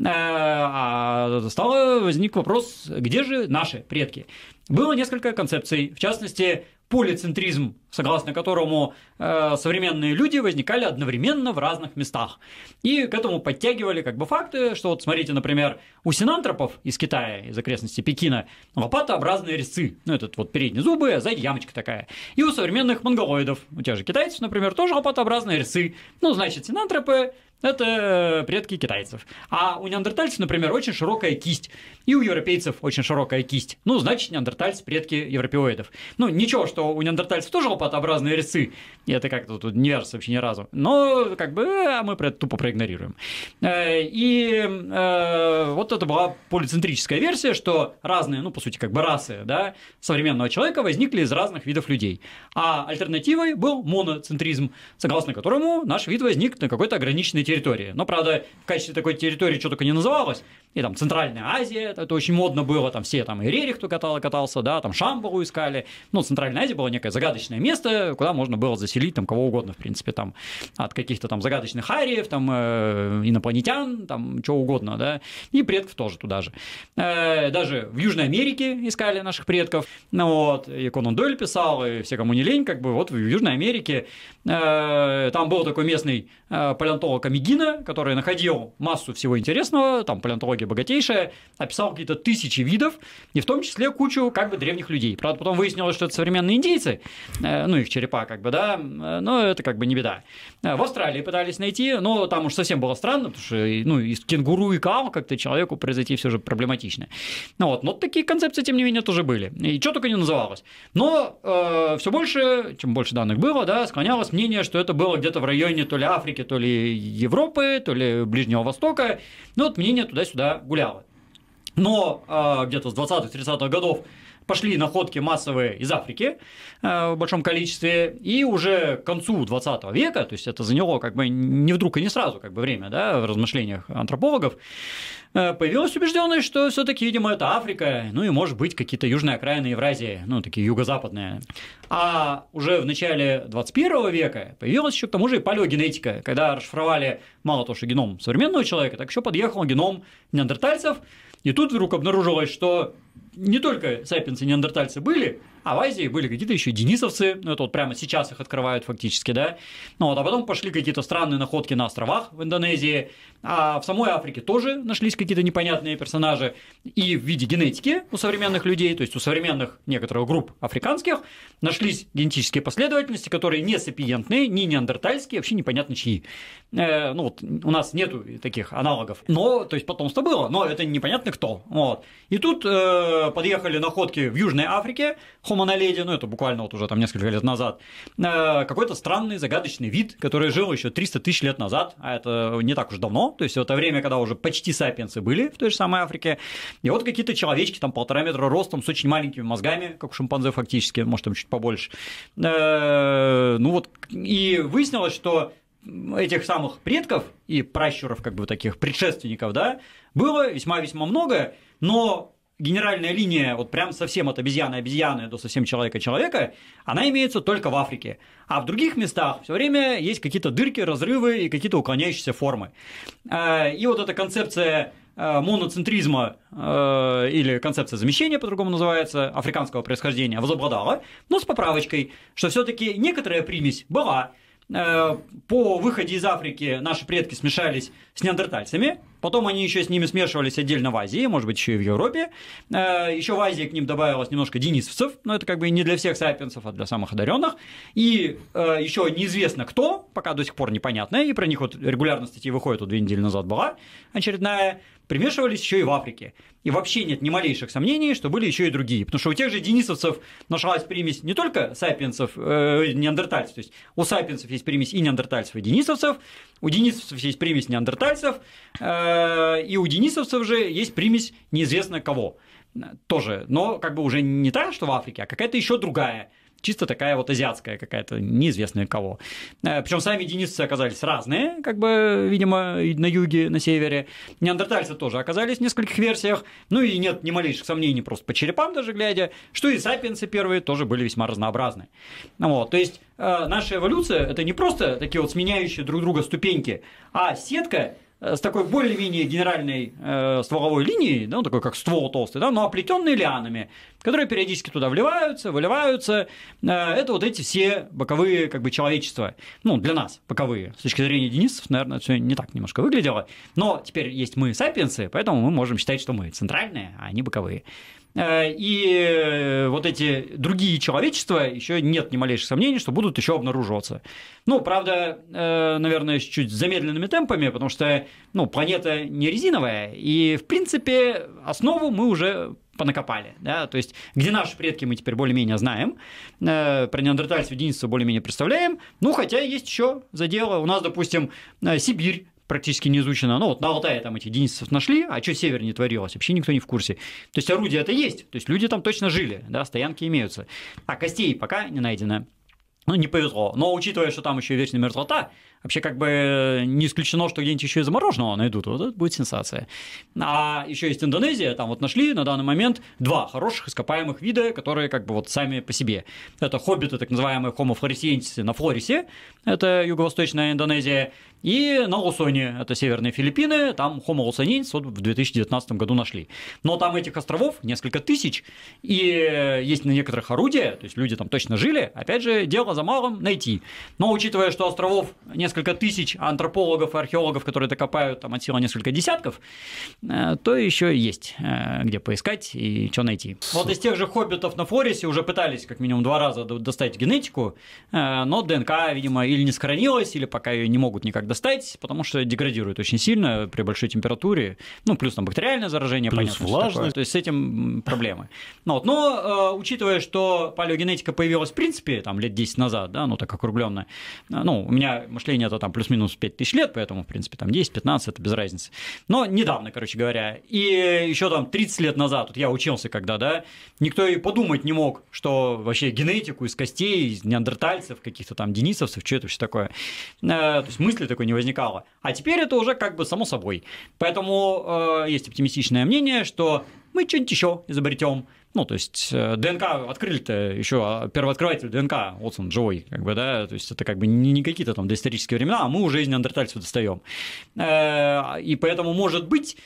А стало возник вопрос, где же наши предки? Было несколько концепций, в частности, полицентризм, согласно которому современные люди возникали одновременно в разных местах. И к этому подтягивали как бы факты, что вот смотрите, например, у синантропов из Китая, из окрестностей Пекина, лопатообразные резцы, ну, этот вот передние зубы, а сзади ямочка такая. И у современных монголоидов, у тех же китайцев, например, тоже лопатообразные резцы. Ну, значит, синантропы – это предки китайцев. А у неандертальцев, например, очень широкая кисть. И у европейцев очень широкая кисть. Ну, значит, неандертальцы – предки европеоидов. Ну, ничего, что у неандертальцев тоже лопатообразные резцы. И это как-то тут не вяжется вообще ни разу. Но, как бы, мы про это тупо проигнорируем. И вот это была полицентрическая версия, что разные, ну, по сути, как бы расы, да, современного человека возникли из разных видов людей. А альтернативой был моноцентризм, согласно которому наш вид возник на какой-то ограниченной территории. Но, правда, в качестве такой территории что только не называлось. И там Центральная Азия, это очень модно было, там все там и Рерих, кто катался, да, там Шамбалу искали. Ну, Центральная Азия была некое загадочное место, куда можно было заселить там кого угодно, в принципе, там от каких-то там загадочных ариев, там инопланетян, там чего угодно, да, и предков тоже туда же. Даже в Южной Америке искали наших предков, ну вот, и Конан Дойль писал, и все, кому не лень, как бы вот в Южной Америке там был такой местный палеонтолог Амигина, который находил массу всего интересного, там палеонтология богатейшая, описал какие-то тысячи видов, и в том числе кучу как бы древних людей. Правда, потом выяснилось, что это современные индейцы, ну, их черепа, как бы, да, но это как бы не беда. В Австралии пытались найти, но там уж совсем было странно, потому что, ну, из кенгуру и кал как-то человеку произойти все же проблематично. Ну, вот, но такие концепции, тем не менее, тоже были. И что только не называлось. Но все больше, чем больше данных было, да, склонялось мнение, что это было где-то в районе то ли Африки, то ли Европы, то ли Ближнего Востока. Ну, вот мнение туда-сюда гуляло. Но где-то с 20-30-х годов пошли находки массовые из Африки в большом количестве, и уже к концу 20 века, то есть это заняло как бы не вдруг и не сразу как бы время, да, в размышлениях антропологов, появилась убежденность, что все-таки, видимо, это Африка, ну и, может быть, какие-то южные окраины Евразии, ну, такие юго-западные. А уже в начале 21 века появилась еще к тому же и палеогенетика, когда расшифровали мало того, что геном современного человека, так еще подъехал геном неандертальцев, и тут вдруг обнаружилось, что не только сапиенсы и неандертальцы были, а в Азии были какие-то еще денисовцы, ну, это вот прямо сейчас их открывают фактически, да, ну, вот, а потом пошли какие-то странные находки на островах в Индонезии, а в самой Африке тоже нашлись какие-то непонятные персонажи и в виде генетики у современных людей, то есть у современных некоторых групп африканских нашлись генетические последовательности, которые не сапиентные, не неандертальские, вообще непонятно чьи. Ну, вот у нас нету таких аналогов, но, то есть, потомство было, но это непонятно кто, вот. И тут подъехали находки в Южной Африке, хомоноледи, ну это буквально вот уже там несколько лет назад, какой-то странный загадочный вид, который жил еще 300 тысяч лет назад, а это не так уж давно, то есть это время, когда уже почти сапиенсы были в той же самой Африке, и вот какие-то человечки там 1,5 метра ростом с очень маленькими мозгами, как у шимпанзе фактически, может там чуть побольше, ну вот, и выяснилось, что этих самых предков и пращуров, как бы таких предшественников, да, было весьма-весьма много, но генеральная линия, вот прям совсем от обезьяны-обезьяны до совсем человека-человека, она имеется только в Африке. А в других местах все время есть какие-то дырки, разрывы и какие-то уклоняющиеся формы. И вот эта концепция моноцентризма, или концепция замещения, по-другому называется, африканского происхождения, возобладала, но с поправочкой, что все-таки некоторая примесь была. по выходе из Африки наши предки смешались с неандертальцами, потом они еще с ними смешивались отдельно в Азии, может быть, еще и в Европе. Еще в Азии к ним добавилось немножко денисовцев, но это как бы не для всех сапиенсов, а для самых одаренных. И еще неизвестно кто, пока до сих пор непонятно, и про них вот регулярно статьи выходят, вот 2 недели назад была очередная, примешивались еще и в Африке. И вообще нет ни малейших сомнений, что были еще и другие, потому что у тех же денисовцев нашлась примесь не только сапиенсов, неандертальцев, то есть у сапиенсов есть примесь и неандертальцев, и денисовцев, у денисовцев есть примесь неандертальцев, и у денисовцев же есть примесь неизвестно кого тоже, но как бы уже не та, что в Африке, а какая-то еще другая, чисто такая вот азиатская какая-то, неизвестная кого. Причем сами денисовцы оказались разные, как бы, видимо, на юге, на севере. Неандертальцы тоже оказались в нескольких версиях. Ну и нет ни малейших сомнений, просто по черепам даже глядя, что и сапиенсы первые тоже были весьма разнообразны. Вот, то есть наша эволюция – это не просто такие вот сменяющие друг друга ступеньки, а сетка с такой более-менее генеральной стволовой линией, да, такой как ствол толстый, да, но оплетенный лианами, которые периодически туда вливаются, выливаются. Это вот эти все боковые как бы человечества. Ну, для нас боковые. С точки зрения денисовцев, наверное, все не так немножко выглядело. Но теперь есть мы сапиенсы, поэтому мы можем считать, что мы центральные, а они боковые. И вот эти другие человечества, еще нет ни малейших сомнений, что будут еще обнаруживаться. Ну, правда, наверное, с чуть замедленными темпами, потому что, ну, планета не резиновая, и, в принципе, основу мы уже понакопали, да, то есть, где наши предки мы теперь более-менее знаем, про неандертальцев и денисовцев более-менее представляем, ну, хотя есть еще задело, у нас, допустим, Сибирь, практически не изучено. Ну, вот на Алтае там этих денисовцев нашли, а что север не творилось, вообще никто не в курсе. То есть орудия это есть, то есть люди там точно жили, да, стоянки имеются. А костей пока не найдено. Ну, не повезло. Но учитывая, что там еще вечная мерзлота, вообще как бы не исключено, что где-нибудь еще и замороженного найдут. Вот это будет сенсация. А еще есть Индонезия, там вот нашли на данный момент 2 хороших ископаемых вида, которые как бы вот сами по себе. Это хоббиты, так называемые Homo floresiensis на Флорисе, это юго-восточная Индонезия, и на Лусоне, это северные Филиппины, там Homo lusoniensis вот в 2019 году нашли. Но там этих островов несколько тысяч, и есть на некоторых орудия, то есть люди там точно жили, опять же, дело за малым найти. Но учитывая, что островов несколько тысяч, антропологов и археологов, которые докопают там от силы несколько десятков, то еще есть где поискать и что найти. Вот из тех же хоббитов на Флорисе уже пытались как минимум 2 раза достать генетику, но ДНК, видимо, или не сохранилась, или пока ее не могут никак достать, потому что деградирует очень сильно при большой температуре, ну, плюс там бактериальное заражение, плюс понятно, влажность, то есть с этим проблемы. Ну, вот. Но учитывая, что палеогенетика появилась в принципе там лет 10 назад, да, ну так округленно. Ну, у меня мышление это там плюс-минус 5000 лет, поэтому, в принципе, там 10-15, это без разницы. Но недавно, короче говоря, и еще там 30 лет назад, вот я учился когда, да, никто и подумать не мог, что вообще генетику из костей, из неандертальцев, каких-то там денисовцев, что это вообще такое. То есть мысли такой не возникало. А теперь это уже как бы само собой. Поэтому есть оптимистичное мнение, что мы что-нибудь еще изобретем. Ну, то есть ДНК открыли-то еще, первооткрыватель ДНК, вот он живой, как бы, да, то есть это как бы не какие-то там доисторические времена, а мы уже из неандертальцев достаем. И поэтому, может быть,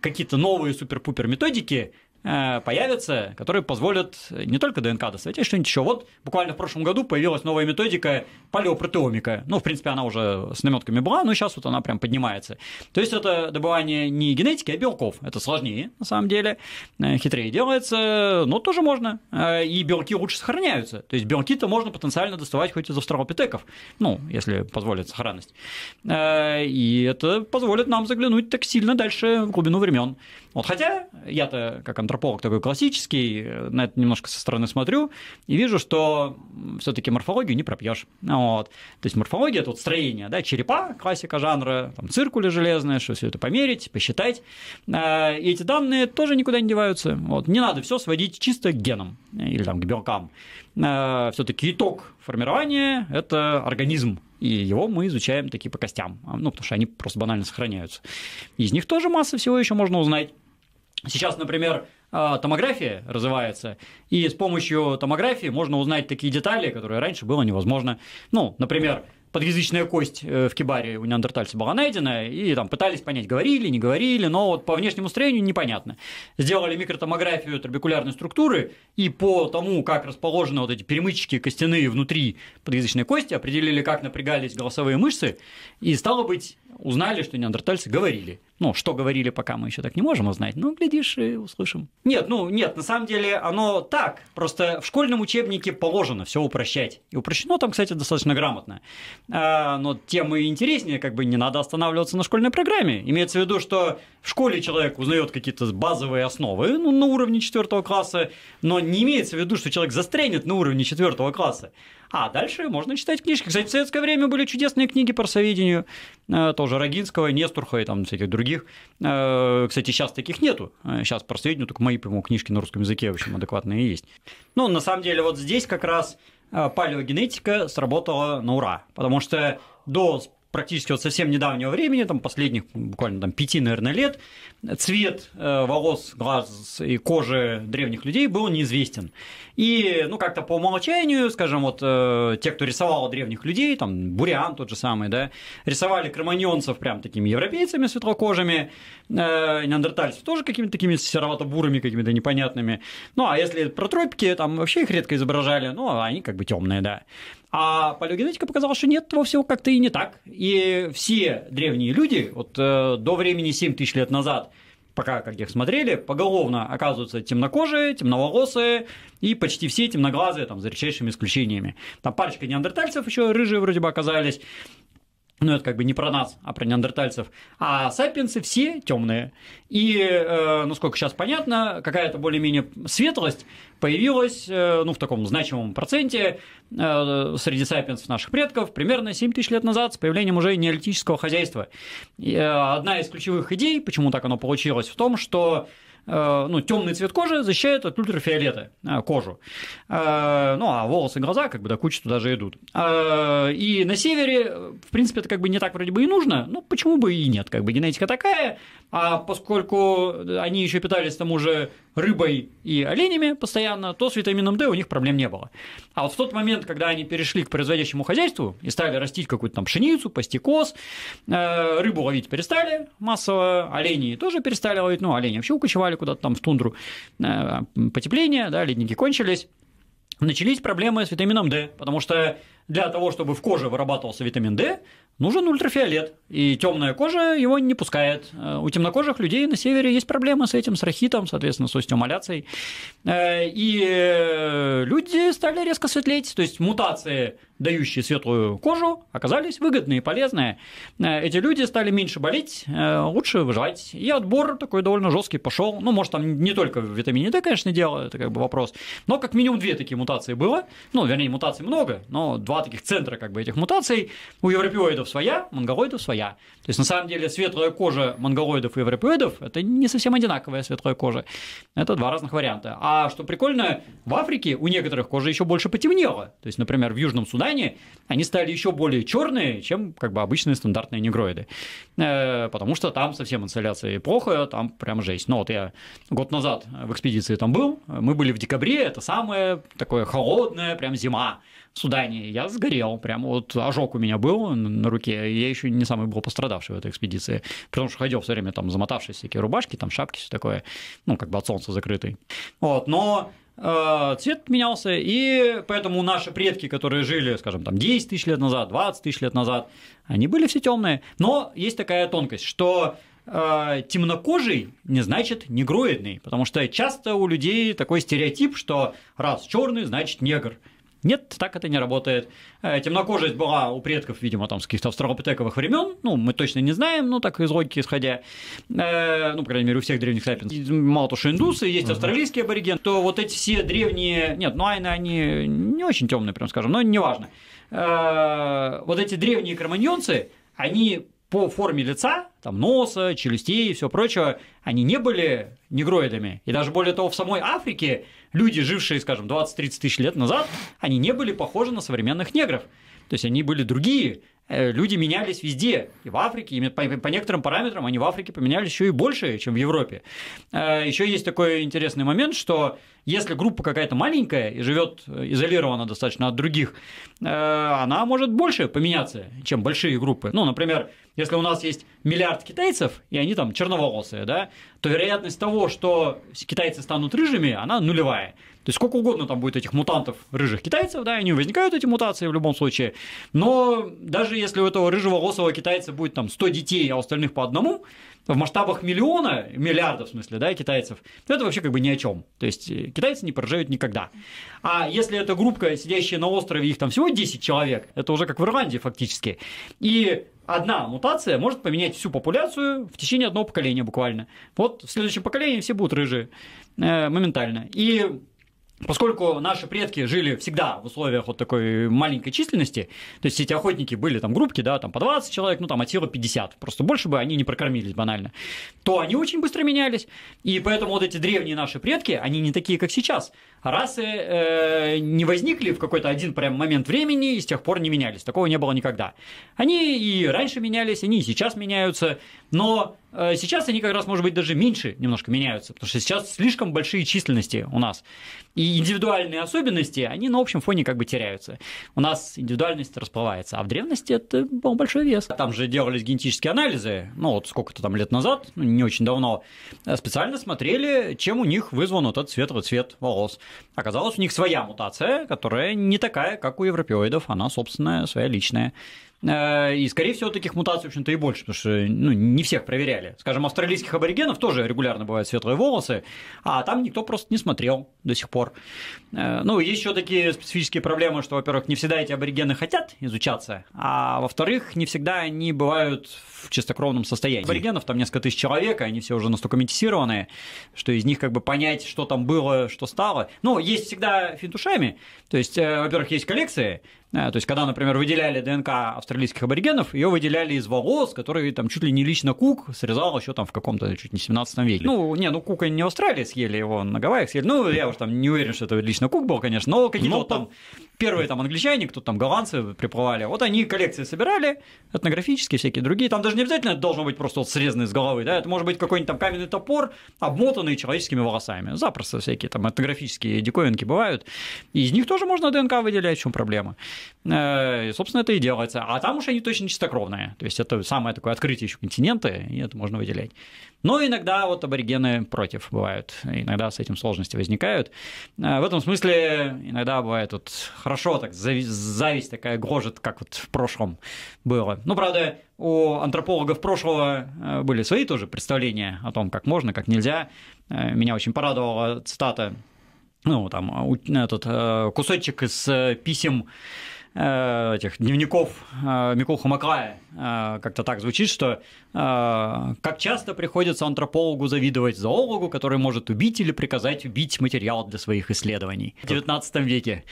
какие-то новые супер-пупер методики появятся, которые позволят не только ДНК достать, а что-нибудь еще. Вот буквально в прошлом году появилась новая методика палеопротеомика. Ну, в принципе, она уже с намётками была, но сейчас вот она прям поднимается. То есть это добывание не генетики, а белков. Это сложнее, на самом деле, хитрее делается, но тоже можно. И белки лучше сохраняются. То есть белки-то можно потенциально доставать хоть из австралопитеков, ну, если позволит сохранность. И это позволит нам заглянуть так сильно дальше в глубину времен. Вот, хотя я-то, как антрополог такой классический, на это немножко со стороны смотрю и вижу, что все-таки морфологию не пропьешь. Вот. То есть морфология – это вот строение, да, черепа, классика жанра, там, циркули железные, что все это померить, посчитать. И эти данные тоже никуда не деваются. Вот. Не надо все сводить чисто к генам или там, к белкам. Все-таки итог формирования – это организм. И его мы изучаем такие по костям, ну, потому что они просто банально сохраняются. Из них тоже масса всего еще можно узнать. Сейчас, например, томография развивается, и с помощью томографии можно узнать такие детали, которые раньше было невозможно. Ну, например, подъязычная кость в кибаре у неандертальца была найдена, и там пытались понять, говорили, не говорили, но вот по внешнему строению непонятно. Сделали микротомографию трабекулярной структуры, и по тому, как расположены вот эти перемычки костяные внутри подъязычной кости, определили, как напрягались голосовые мышцы, и, стало быть, узнали, что неандертальцы говорили. Ну, что говорили, пока мы еще так не можем узнать, но, глядишь, и услышим. Нет, на самом деле оно так. Просто в школьном учебнике положено все упрощать. И упрощено там, кстати, достаточно грамотно. Но темы интереснее, как бы не надо останавливаться на школьной программе. Имеется в виду, что в школе человек узнает какие-то базовые основы, ну, на уровне 4 класса, но не имеется в виду, что человек застрянет на уровне 4 класса. А дальше можно читать книжки. Кстати, в советское время были чудесные книги по русоведению, тоже Рогинского, Несторха и там всяких других. Кстати, сейчас таких нету. Сейчас по русоведению только мои, по-моему, книжки на русском языке, в общем, адекватные есть. Ну, на самом деле, вот здесь как раз палеогенетика сработала на ура, потому что до практически вот совсем недавнего времени, там последних буквально там 5, наверное, лет, цвет волос, глаз и кожи древних людей был неизвестен. И, ну, как-то по умолчанию, скажем, вот те, кто рисовал древних людей, там, Бурян тот же самый, да, рисовали кроманьонцев прям такими европейцами светлокожими, неандертальцев тоже какими-то такими серовато-бурыми, какими-то непонятными. Ну, а если про тропики, там вообще их редко изображали, ну, они как бы темные, да. А палеогенетика показала, что нет, вовсе как-то и не так. И все древние люди вот до времени 7 тысяч лет назад, пока как их смотрели, поголовно оказываются темнокожие, темноволосые и почти все темноглазые, там, за редчайшими исключениями. Там парочка неандертальцев еще рыжие вроде бы оказались. Ну, это как бы не про нас, а про неандертальцев. А сапиенсы все темные. И, насколько сейчас понятно, какая-то более-менее светлость появилась, ну, в таком значимом проценте среди сапиенсов наших предков примерно 7 тысяч лет назад с появлением уже неолитического хозяйства. И, одна из ключевых идей, почему так оно получилось, в том, что ну, темный цвет кожи защищает от ультрафиолета кожу. Ну, а волосы и глаза как бы до кучи туда же идут. И на севере, в принципе, это как бы не так вроде бы и нужно, но почему бы и нет, как бы генетика такая, а поскольку они еще питались тому же рыбой и оленями постоянно, то с витамином D у них проблем не было. А вот в тот момент, когда они перешли к производящему хозяйству и стали растить какую-то там пшеницу, пасти коз, рыбу ловить перестали массово, оленей тоже перестали ловить, ну, олени вообще укочевали куда-то там в тундру, потепление, да, ледники кончились, начались проблемы с витамином D, потому что для того, чтобы в коже вырабатывался витамин D, нужен ультрафиолет, и темная кожа его не пускает. У темнокожих людей на севере есть проблемы с этим, с рахитом, соответственно, с остеомаляцией. И люди стали резко светлеть, то есть мутации, дающие светлую кожу, оказались выгодные, полезные. Эти люди стали меньше болеть, лучше выживать. И отбор такой довольно жесткий пошел. Ну, может, там не только в витамине D, конечно, дело, это как бы вопрос, но как минимум 2 такие мутации было. Ну, вернее, мутаций много, но 2 таких центра как бы этих мутаций. У европеоидов своя, монголоидов своя. То есть, на самом деле, светлая кожа монголоидов и европеоидов – это не совсем одинаковая светлая кожа. Это 2 разных варианта. А что прикольно, в Африке у некоторых кожа еще больше потемнела. То есть, например, в Южном Судане они стали еще более черные, чем как бы обычные стандартные негроиды. Потому что там совсем инсоляция плохо, там прям жесть. Но вот я год назад в экспедиции там был, мы были в декабре, это самое такое холодное, прям зима в Судане. Я сгорел, прям вот ожог у меня был на руке, я еще не самый был пострадавший в этой экспедиции, потому что ходил все время там замотавшись всякие рубашки, там шапки, все такое, ну, как бы от солнца закрытый. Вот, но цвет менялся, и поэтому наши предки, которые жили, скажем, там 10 тысяч лет назад, 20 тысяч лет назад, они были все темные, но есть такая тонкость, что темнокожий не значит негроидный, потому что часто у людей такой стереотип, что раз черный, значит негр. Нет, так это не работает. Темнокожесть была у предков, видимо, там с каких-то австралопитековых времен. Ну, мы точно не знаем, но так из логики исходя. Ну, по крайней мере, у всех древних сапиенсов. Мало того, что индусы, есть австралийские аборигены, то вот эти все древние... Нет, ну, айны, они не очень темные, прям скажем, но неважно. Вот эти древние кроманьонцы, они по форме лица, там, носа, челюстей и все прочего, они не были негроидами. И даже более того, в самой Африке люди, жившие, скажем, 20-30 тысяч лет назад, они не были похожи на современных негров. То есть они были другие. Люди менялись везде. И в Африке, и по некоторым параметрам они в Африке поменялись еще и больше, чем в Европе. Еще есть такой интересный момент, что Если группа какая-то маленькая и живет изолирована достаточно от других, она может больше поменяться, чем большие группы. Ну, например, если у нас есть миллиард китайцев, и они там черноволосые, да, то вероятность того, что китайцы станут рыжими, она нулевая. То есть сколько угодно там будет этих мутантов рыжих китайцев, да, и не возникают эти мутации в любом случае. Но даже если у этого рыжеволосого китайца будет там 100 детей, а у остальных по одному, в масштабах миллиона, миллиардов в смысле, да, китайцев, то это вообще как бы ни о чем. То есть китайцы не проживают никогда. А если это группа, сидящая на острове, их там всего 10 человек, это уже как в Ирландии фактически. И одна мутация может поменять всю популяцию в течение одного поколения буквально. Вот в следующем поколении все будут рыжие моментально. И поскольку наши предки жили всегда в условиях вот такой маленькой численности, то есть эти охотники были там группки, да, там по 20 человек, ну там от силы 50, просто больше бы они не прокормились банально, то они очень быстро менялись, и поэтому вот эти древние наши предки, они не такие, как сейчас. Расы не возникли в какой-то один прям момент времени и с тех пор не менялись, такого не было никогда. Они и раньше менялись, они и сейчас меняются, но сейчас они как раз, может быть, даже меньше немножко меняются, потому что сейчас слишком большие численности у нас. И индивидуальные особенности, они на общем фоне как бы теряются. У нас индивидуальность расплывается, а в древности это был большой вес. Там же делались генетические анализы, ну вот сколько-то там лет назад, не очень давно, специально смотрели, чем у них вызван вот этот цвет волос. Оказалось, у них своя мутация, которая не такая, как у европеоидов, она, собственно, своя личная. И, скорее всего, таких мутаций, в общем-то, и больше, потому что ну, не всех проверяли. Скажем, австралийских аборигенов тоже регулярно бывают светлые волосы, а там никто просто не смотрел до сих пор. Ну, есть еще такие специфические проблемы, что, во-первых, не всегда эти аборигены хотят изучаться, а, во-вторых, не всегда они бывают в чистокровном состоянии. Аборигенов там несколько тысяч человек, они все уже настолько метисированные, что из них как бы понять, что там было, что стало. Ну, есть всегда финт ушами, то есть, во-первых, есть коллекции. То есть, когда, например, выделяли ДНК австралийских аборигенов, ее выделяли из волос, которые там чуть ли не лично Кук срезал еще там в каком-то чуть не 17 веке. Ну Кука не в Австралии съели, его на Гавайях съели. Ну, я уж там не уверен, что это лично Кук был, конечно, но какие-то вот там первые там англичане, кто-то там голландцы приплывали, вот они коллекции собирали, этнографические всякие другие. Там даже не обязательно это должно быть просто вот срезанный с головы, да, это может быть какой-нибудь там каменный топор, обмотанный человеческими волосами. Запросто всякие там этнографические диковинки бывают, и из них тоже можно ДНК выделять, в чем проблема. И, собственно, это и делается. А там уж они точно чистокровные. То есть это самое такое открытие еще континента, и это можно выделять. Но иногда вот аборигены против бывают. Иногда с этим сложности возникают. В этом смысле иногда бывает вот хорошо, так зависть такая гложет, как вот в прошлом было. Ну, правда, у антропологов прошлого были свои тоже представления о том, как можно, как нельзя. Меня очень порадовала цитата, ну, там, этот кусочек из писем этих дневников Микулха Маклая, как-то так звучит, что «как часто приходится антропологу завидовать зоологу, который может убить или приказать убить материал для своих исследований». В 19 веке.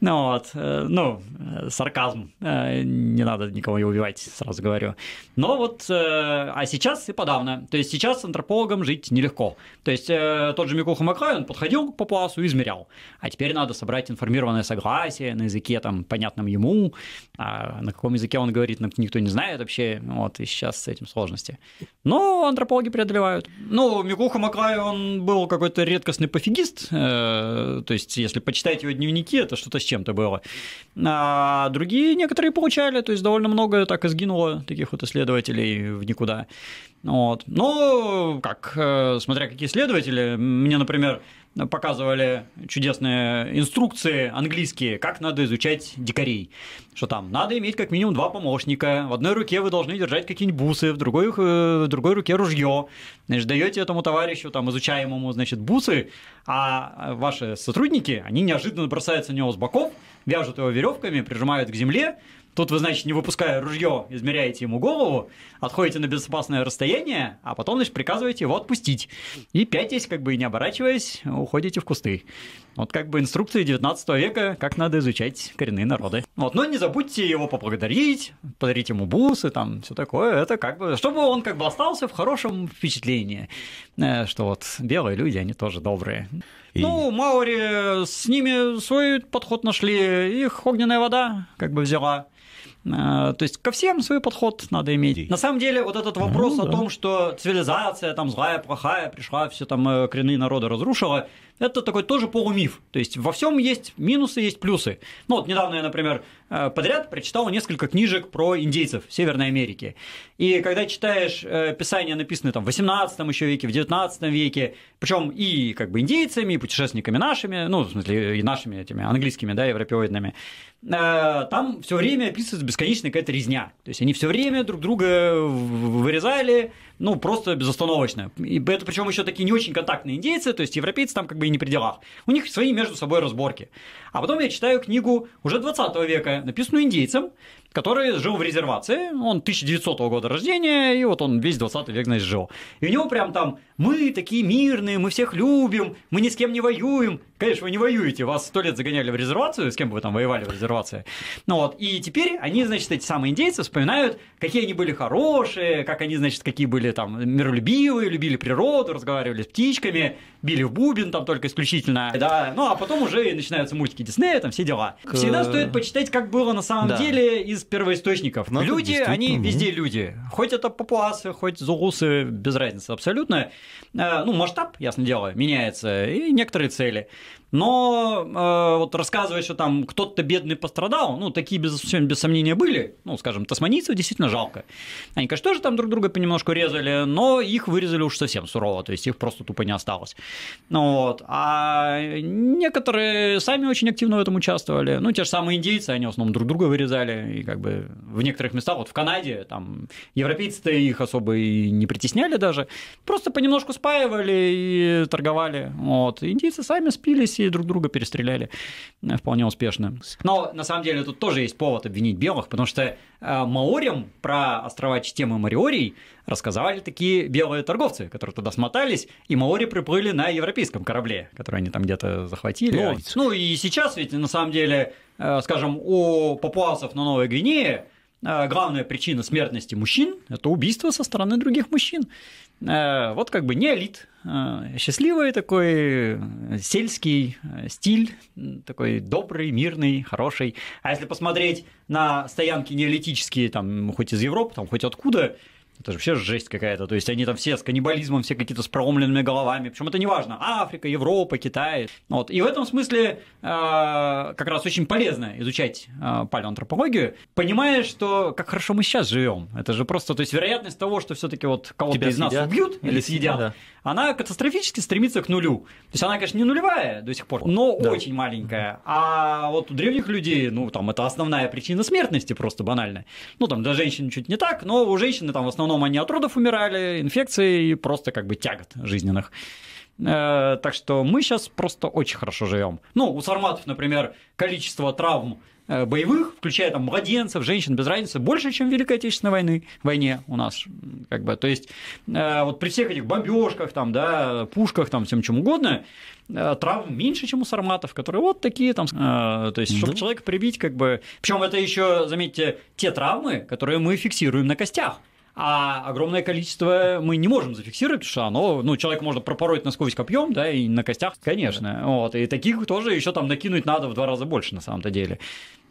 Ну, вот, ну, сарказм. Не надо никого не убивать, сразу говорю. Но вот, а сейчас и подавно. То есть сейчас антропологам жить нелегко. То есть тот же Микулха Маклай, он подходил к папуасу и измерял. А теперь надо собрать информированное согласие на языке, там, понятном ему, на каком языке он говорит, никто не знает вообще, вот, и сейчас с этим сложности. Но антропологи преодолевают. Ну, Микулха Маклай, он был какой-то редкостный пофигист, то есть, если почитать его дневники, это что-то с чем-то было. А другие некоторые получали, то есть, довольно много так и сгинуло таких вот исследователей в никуда. Вот. Ну, как, смотря какие исследователи, мне, например, показывали чудесные инструкции английские, как надо изучать дикарей. Что там надо иметь как минимум два помощника. В одной руке вы должны держать какие-нибудь бусы, в другой руке ружье. Значит, даете этому товарищу, там, изучаемому, значит, бусы, а ваши сотрудники, они неожиданно бросаются на него с боков, вяжут его веревками, прижимают к земле. Тут вы, значит, не выпуская ружье, измеряете ему голову, отходите на безопасное расстояние, а потом, значит, приказываете его отпустить. И пятясь, как бы и не оборачиваясь, уходите в кусты. Вот как бы инструкции 19 века, как надо изучать коренные народы. Вот, но не забудьте его поблагодарить, подарить ему бусы, там, все такое. Это как бы, чтобы он как бы остался в хорошем впечатлении, что вот белые люди, они тоже добрые. И... Ну, маори, с ними свой подход нашли, их огненная вода как бы взяла. То есть ко всем свой подход надо иметь. На самом деле вот этот вопрос о том, что цивилизация там злая, плохая, пришла, все там коренные народы разрушила, это такой тоже полумиф. То есть во всем есть минусы, есть плюсы. Ну вот недавно я, например, подряд прочитал несколько книжек про индейцев Северной Америки. И когда читаешь писания, написанные там в 18 еще веке, в 19 веке, причем и как бы индейцами, и путешественниками нашими, ну в смысле и нашими этими английскими, да, европеоидными, там все время описывается бесконечная какая-то резня. То есть они все время друг друга вырезали, ну просто безостановочно. И это причем еще такие не очень контактные индейцы, то есть европейцы там как бы и не при делах. У них свои между собой разборки. А потом я читаю книгу уже 20 века, написанную индейцем, который жил в резервации, он 1900 года рождения, и вот он весь 20 век, значит, жил. И у него прям там: мы такие мирные, мы всех любим, мы ни с кем не воюем. Конечно, вы не воюете, вас 100 лет загоняли в резервацию, с кем бы вы там воевали в резервации. Ну вот, и теперь они, значит, эти самые индейцы вспоминают, какие они были хорошие, как они, значит, какие были там миролюбивые, любили природу, разговаривали с птичками, били в бубен там только исключительно, да, ну а потом уже начинаются мультики Диснея, там все дела. Всегда стоит почитать, как было на самом деле из первоисточников. Но люди, они везде люди. Хоть это папуасы, хоть зулусы, без разницы абсолютно. Ну, масштаб, ясно дело, меняется, и некоторые цели. Но вот рассказывая, что там кто-то бедный пострадал, ну, такие без сомнения были, ну, скажем, тасманийцев действительно жалко. Они, конечно, тоже там друг друга понемножку резали, но их вырезали уж совсем сурово, то есть их просто тупо не осталось. Вот. А некоторые сами очень активно в этом участвовали, ну, те же самые индейцы, они в основном друг друга вырезали, и как бы в некоторых местах, вот в Канаде, там, европейцы-то их особо и не притесняли даже, просто понемножку спаивали и торговали, вот, индейцы сами спились и друг друга перестреляли вполне успешно. Но на самом деле тут тоже есть повод обвинить белых, потому что маорям про острова Читемы и Мариорий рассказывали такие белые торговцы, которые туда смотались, и маори приплыли на европейском корабле, который они там где-то захватили. Ну и сейчас ведь на самом деле, скажем, у папуасов на Новой Гвинее главная причина смертности мужчин – это убийство со стороны других мужчин. Вот как бы неолит, счастливый такой сельский стиль, такой добрый, мирный, хороший. А если посмотреть на стоянки неолитические, там, хоть из Европы, там, хоть откуда, это же вообще жесть какая-то. То есть они там все с каннибализмом, все какие-то с проломленными головами. Причем это не важно. Африка, Европа, Китай. Вот. И в этом смысле как раз очень полезно изучать палеоантропологию, понимая, что как хорошо мы сейчас живем. Это же просто, то есть вероятность того, что все-таки вот кого-то из нас убьют или съедят, да, она катастрофически стремится к нулю. То есть она, конечно, не нулевая до сих пор, но очень маленькая. А вот у древних людей, ну там это основная причина смертности просто банально. Ну там для женщин чуть не так, но у женщины там в основном они от родов умирали, инфекции и просто как бы тягот жизненных. Так что мы сейчас просто очень хорошо живем. Ну, у сарматов, например, количество травм боевых, включая там младенцев, женщин, без разницы, больше, чем в Великой Отечественной войне у нас, как бы, то есть вот при всех этих бомбежках, там, да, пушках, там, всем чем угодно, травм меньше, чем у сарматов, которые вот такие, там, то есть, чтобы человека прибить, как бы, причем это еще, заметьте, те травмы, которые мы фиксируем на костях. А огромное количество мы не можем зафиксировать, потому что оно, ну, человек можно пропороть насквозь копьем, да, и на костях, конечно. Вот, и таких тоже еще там накинуть надо в 2 раза больше на самом-то деле.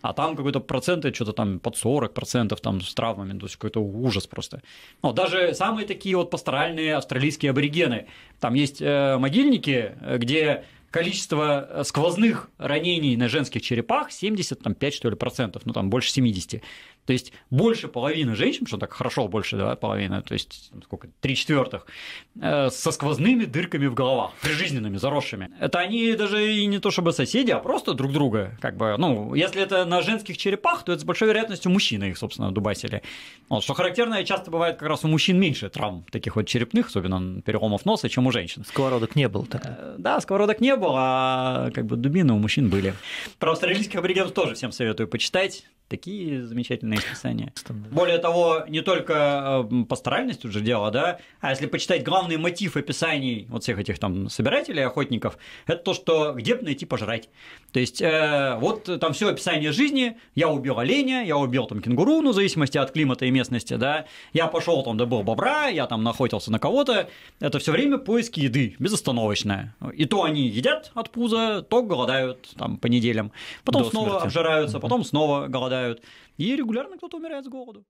А там какой-то процент, что-то там под 40% там с травмами, то есть какой-то ужас просто. Но даже самые такие вот пасторальные австралийские аборигены. Там есть могильники, где количество сквозных ранений на женских черепах 75, что ли, процентов, ну там больше 70. То есть больше половины женщин, что так хорошо больше, да, половина, то есть сколько, 3/4, со сквозными дырками в головах, прижизненными, заросшими. Это они даже и не то чтобы соседи, а просто друг друга, как бы, ну, если это на женских черепах, то это с большой вероятностью мужчины их, собственно, дубасили. Вот, что характерно, часто бывает как раз у мужчин меньше травм таких вот черепных, особенно переломов носа, чем у женщин. Сковородок не было тогда. Да, сковородок не было, а как бы дубины у мужчин были. Про австралийских аборигенов тоже всем советую почитать. Такие замечательные описания. Более того, не только пасторальность тут же дело, да, а если почитать главный мотив описаний вот всех этих там собирателей, охотников, это то, что где бы найти пожрать. То есть вот там все описание жизни: я убил оленя, я убил там кенгуру, ну, в зависимости от климата и местности, да, я пошел там добыл бобра, я там наохотился на кого-то. Это все время поиски еды, безостановочное. И то они едят от пуза, то голодают там по неделям, потом снова обжираются, потом снова голодают. голодают, и регулярно кто-то умирает с голоду.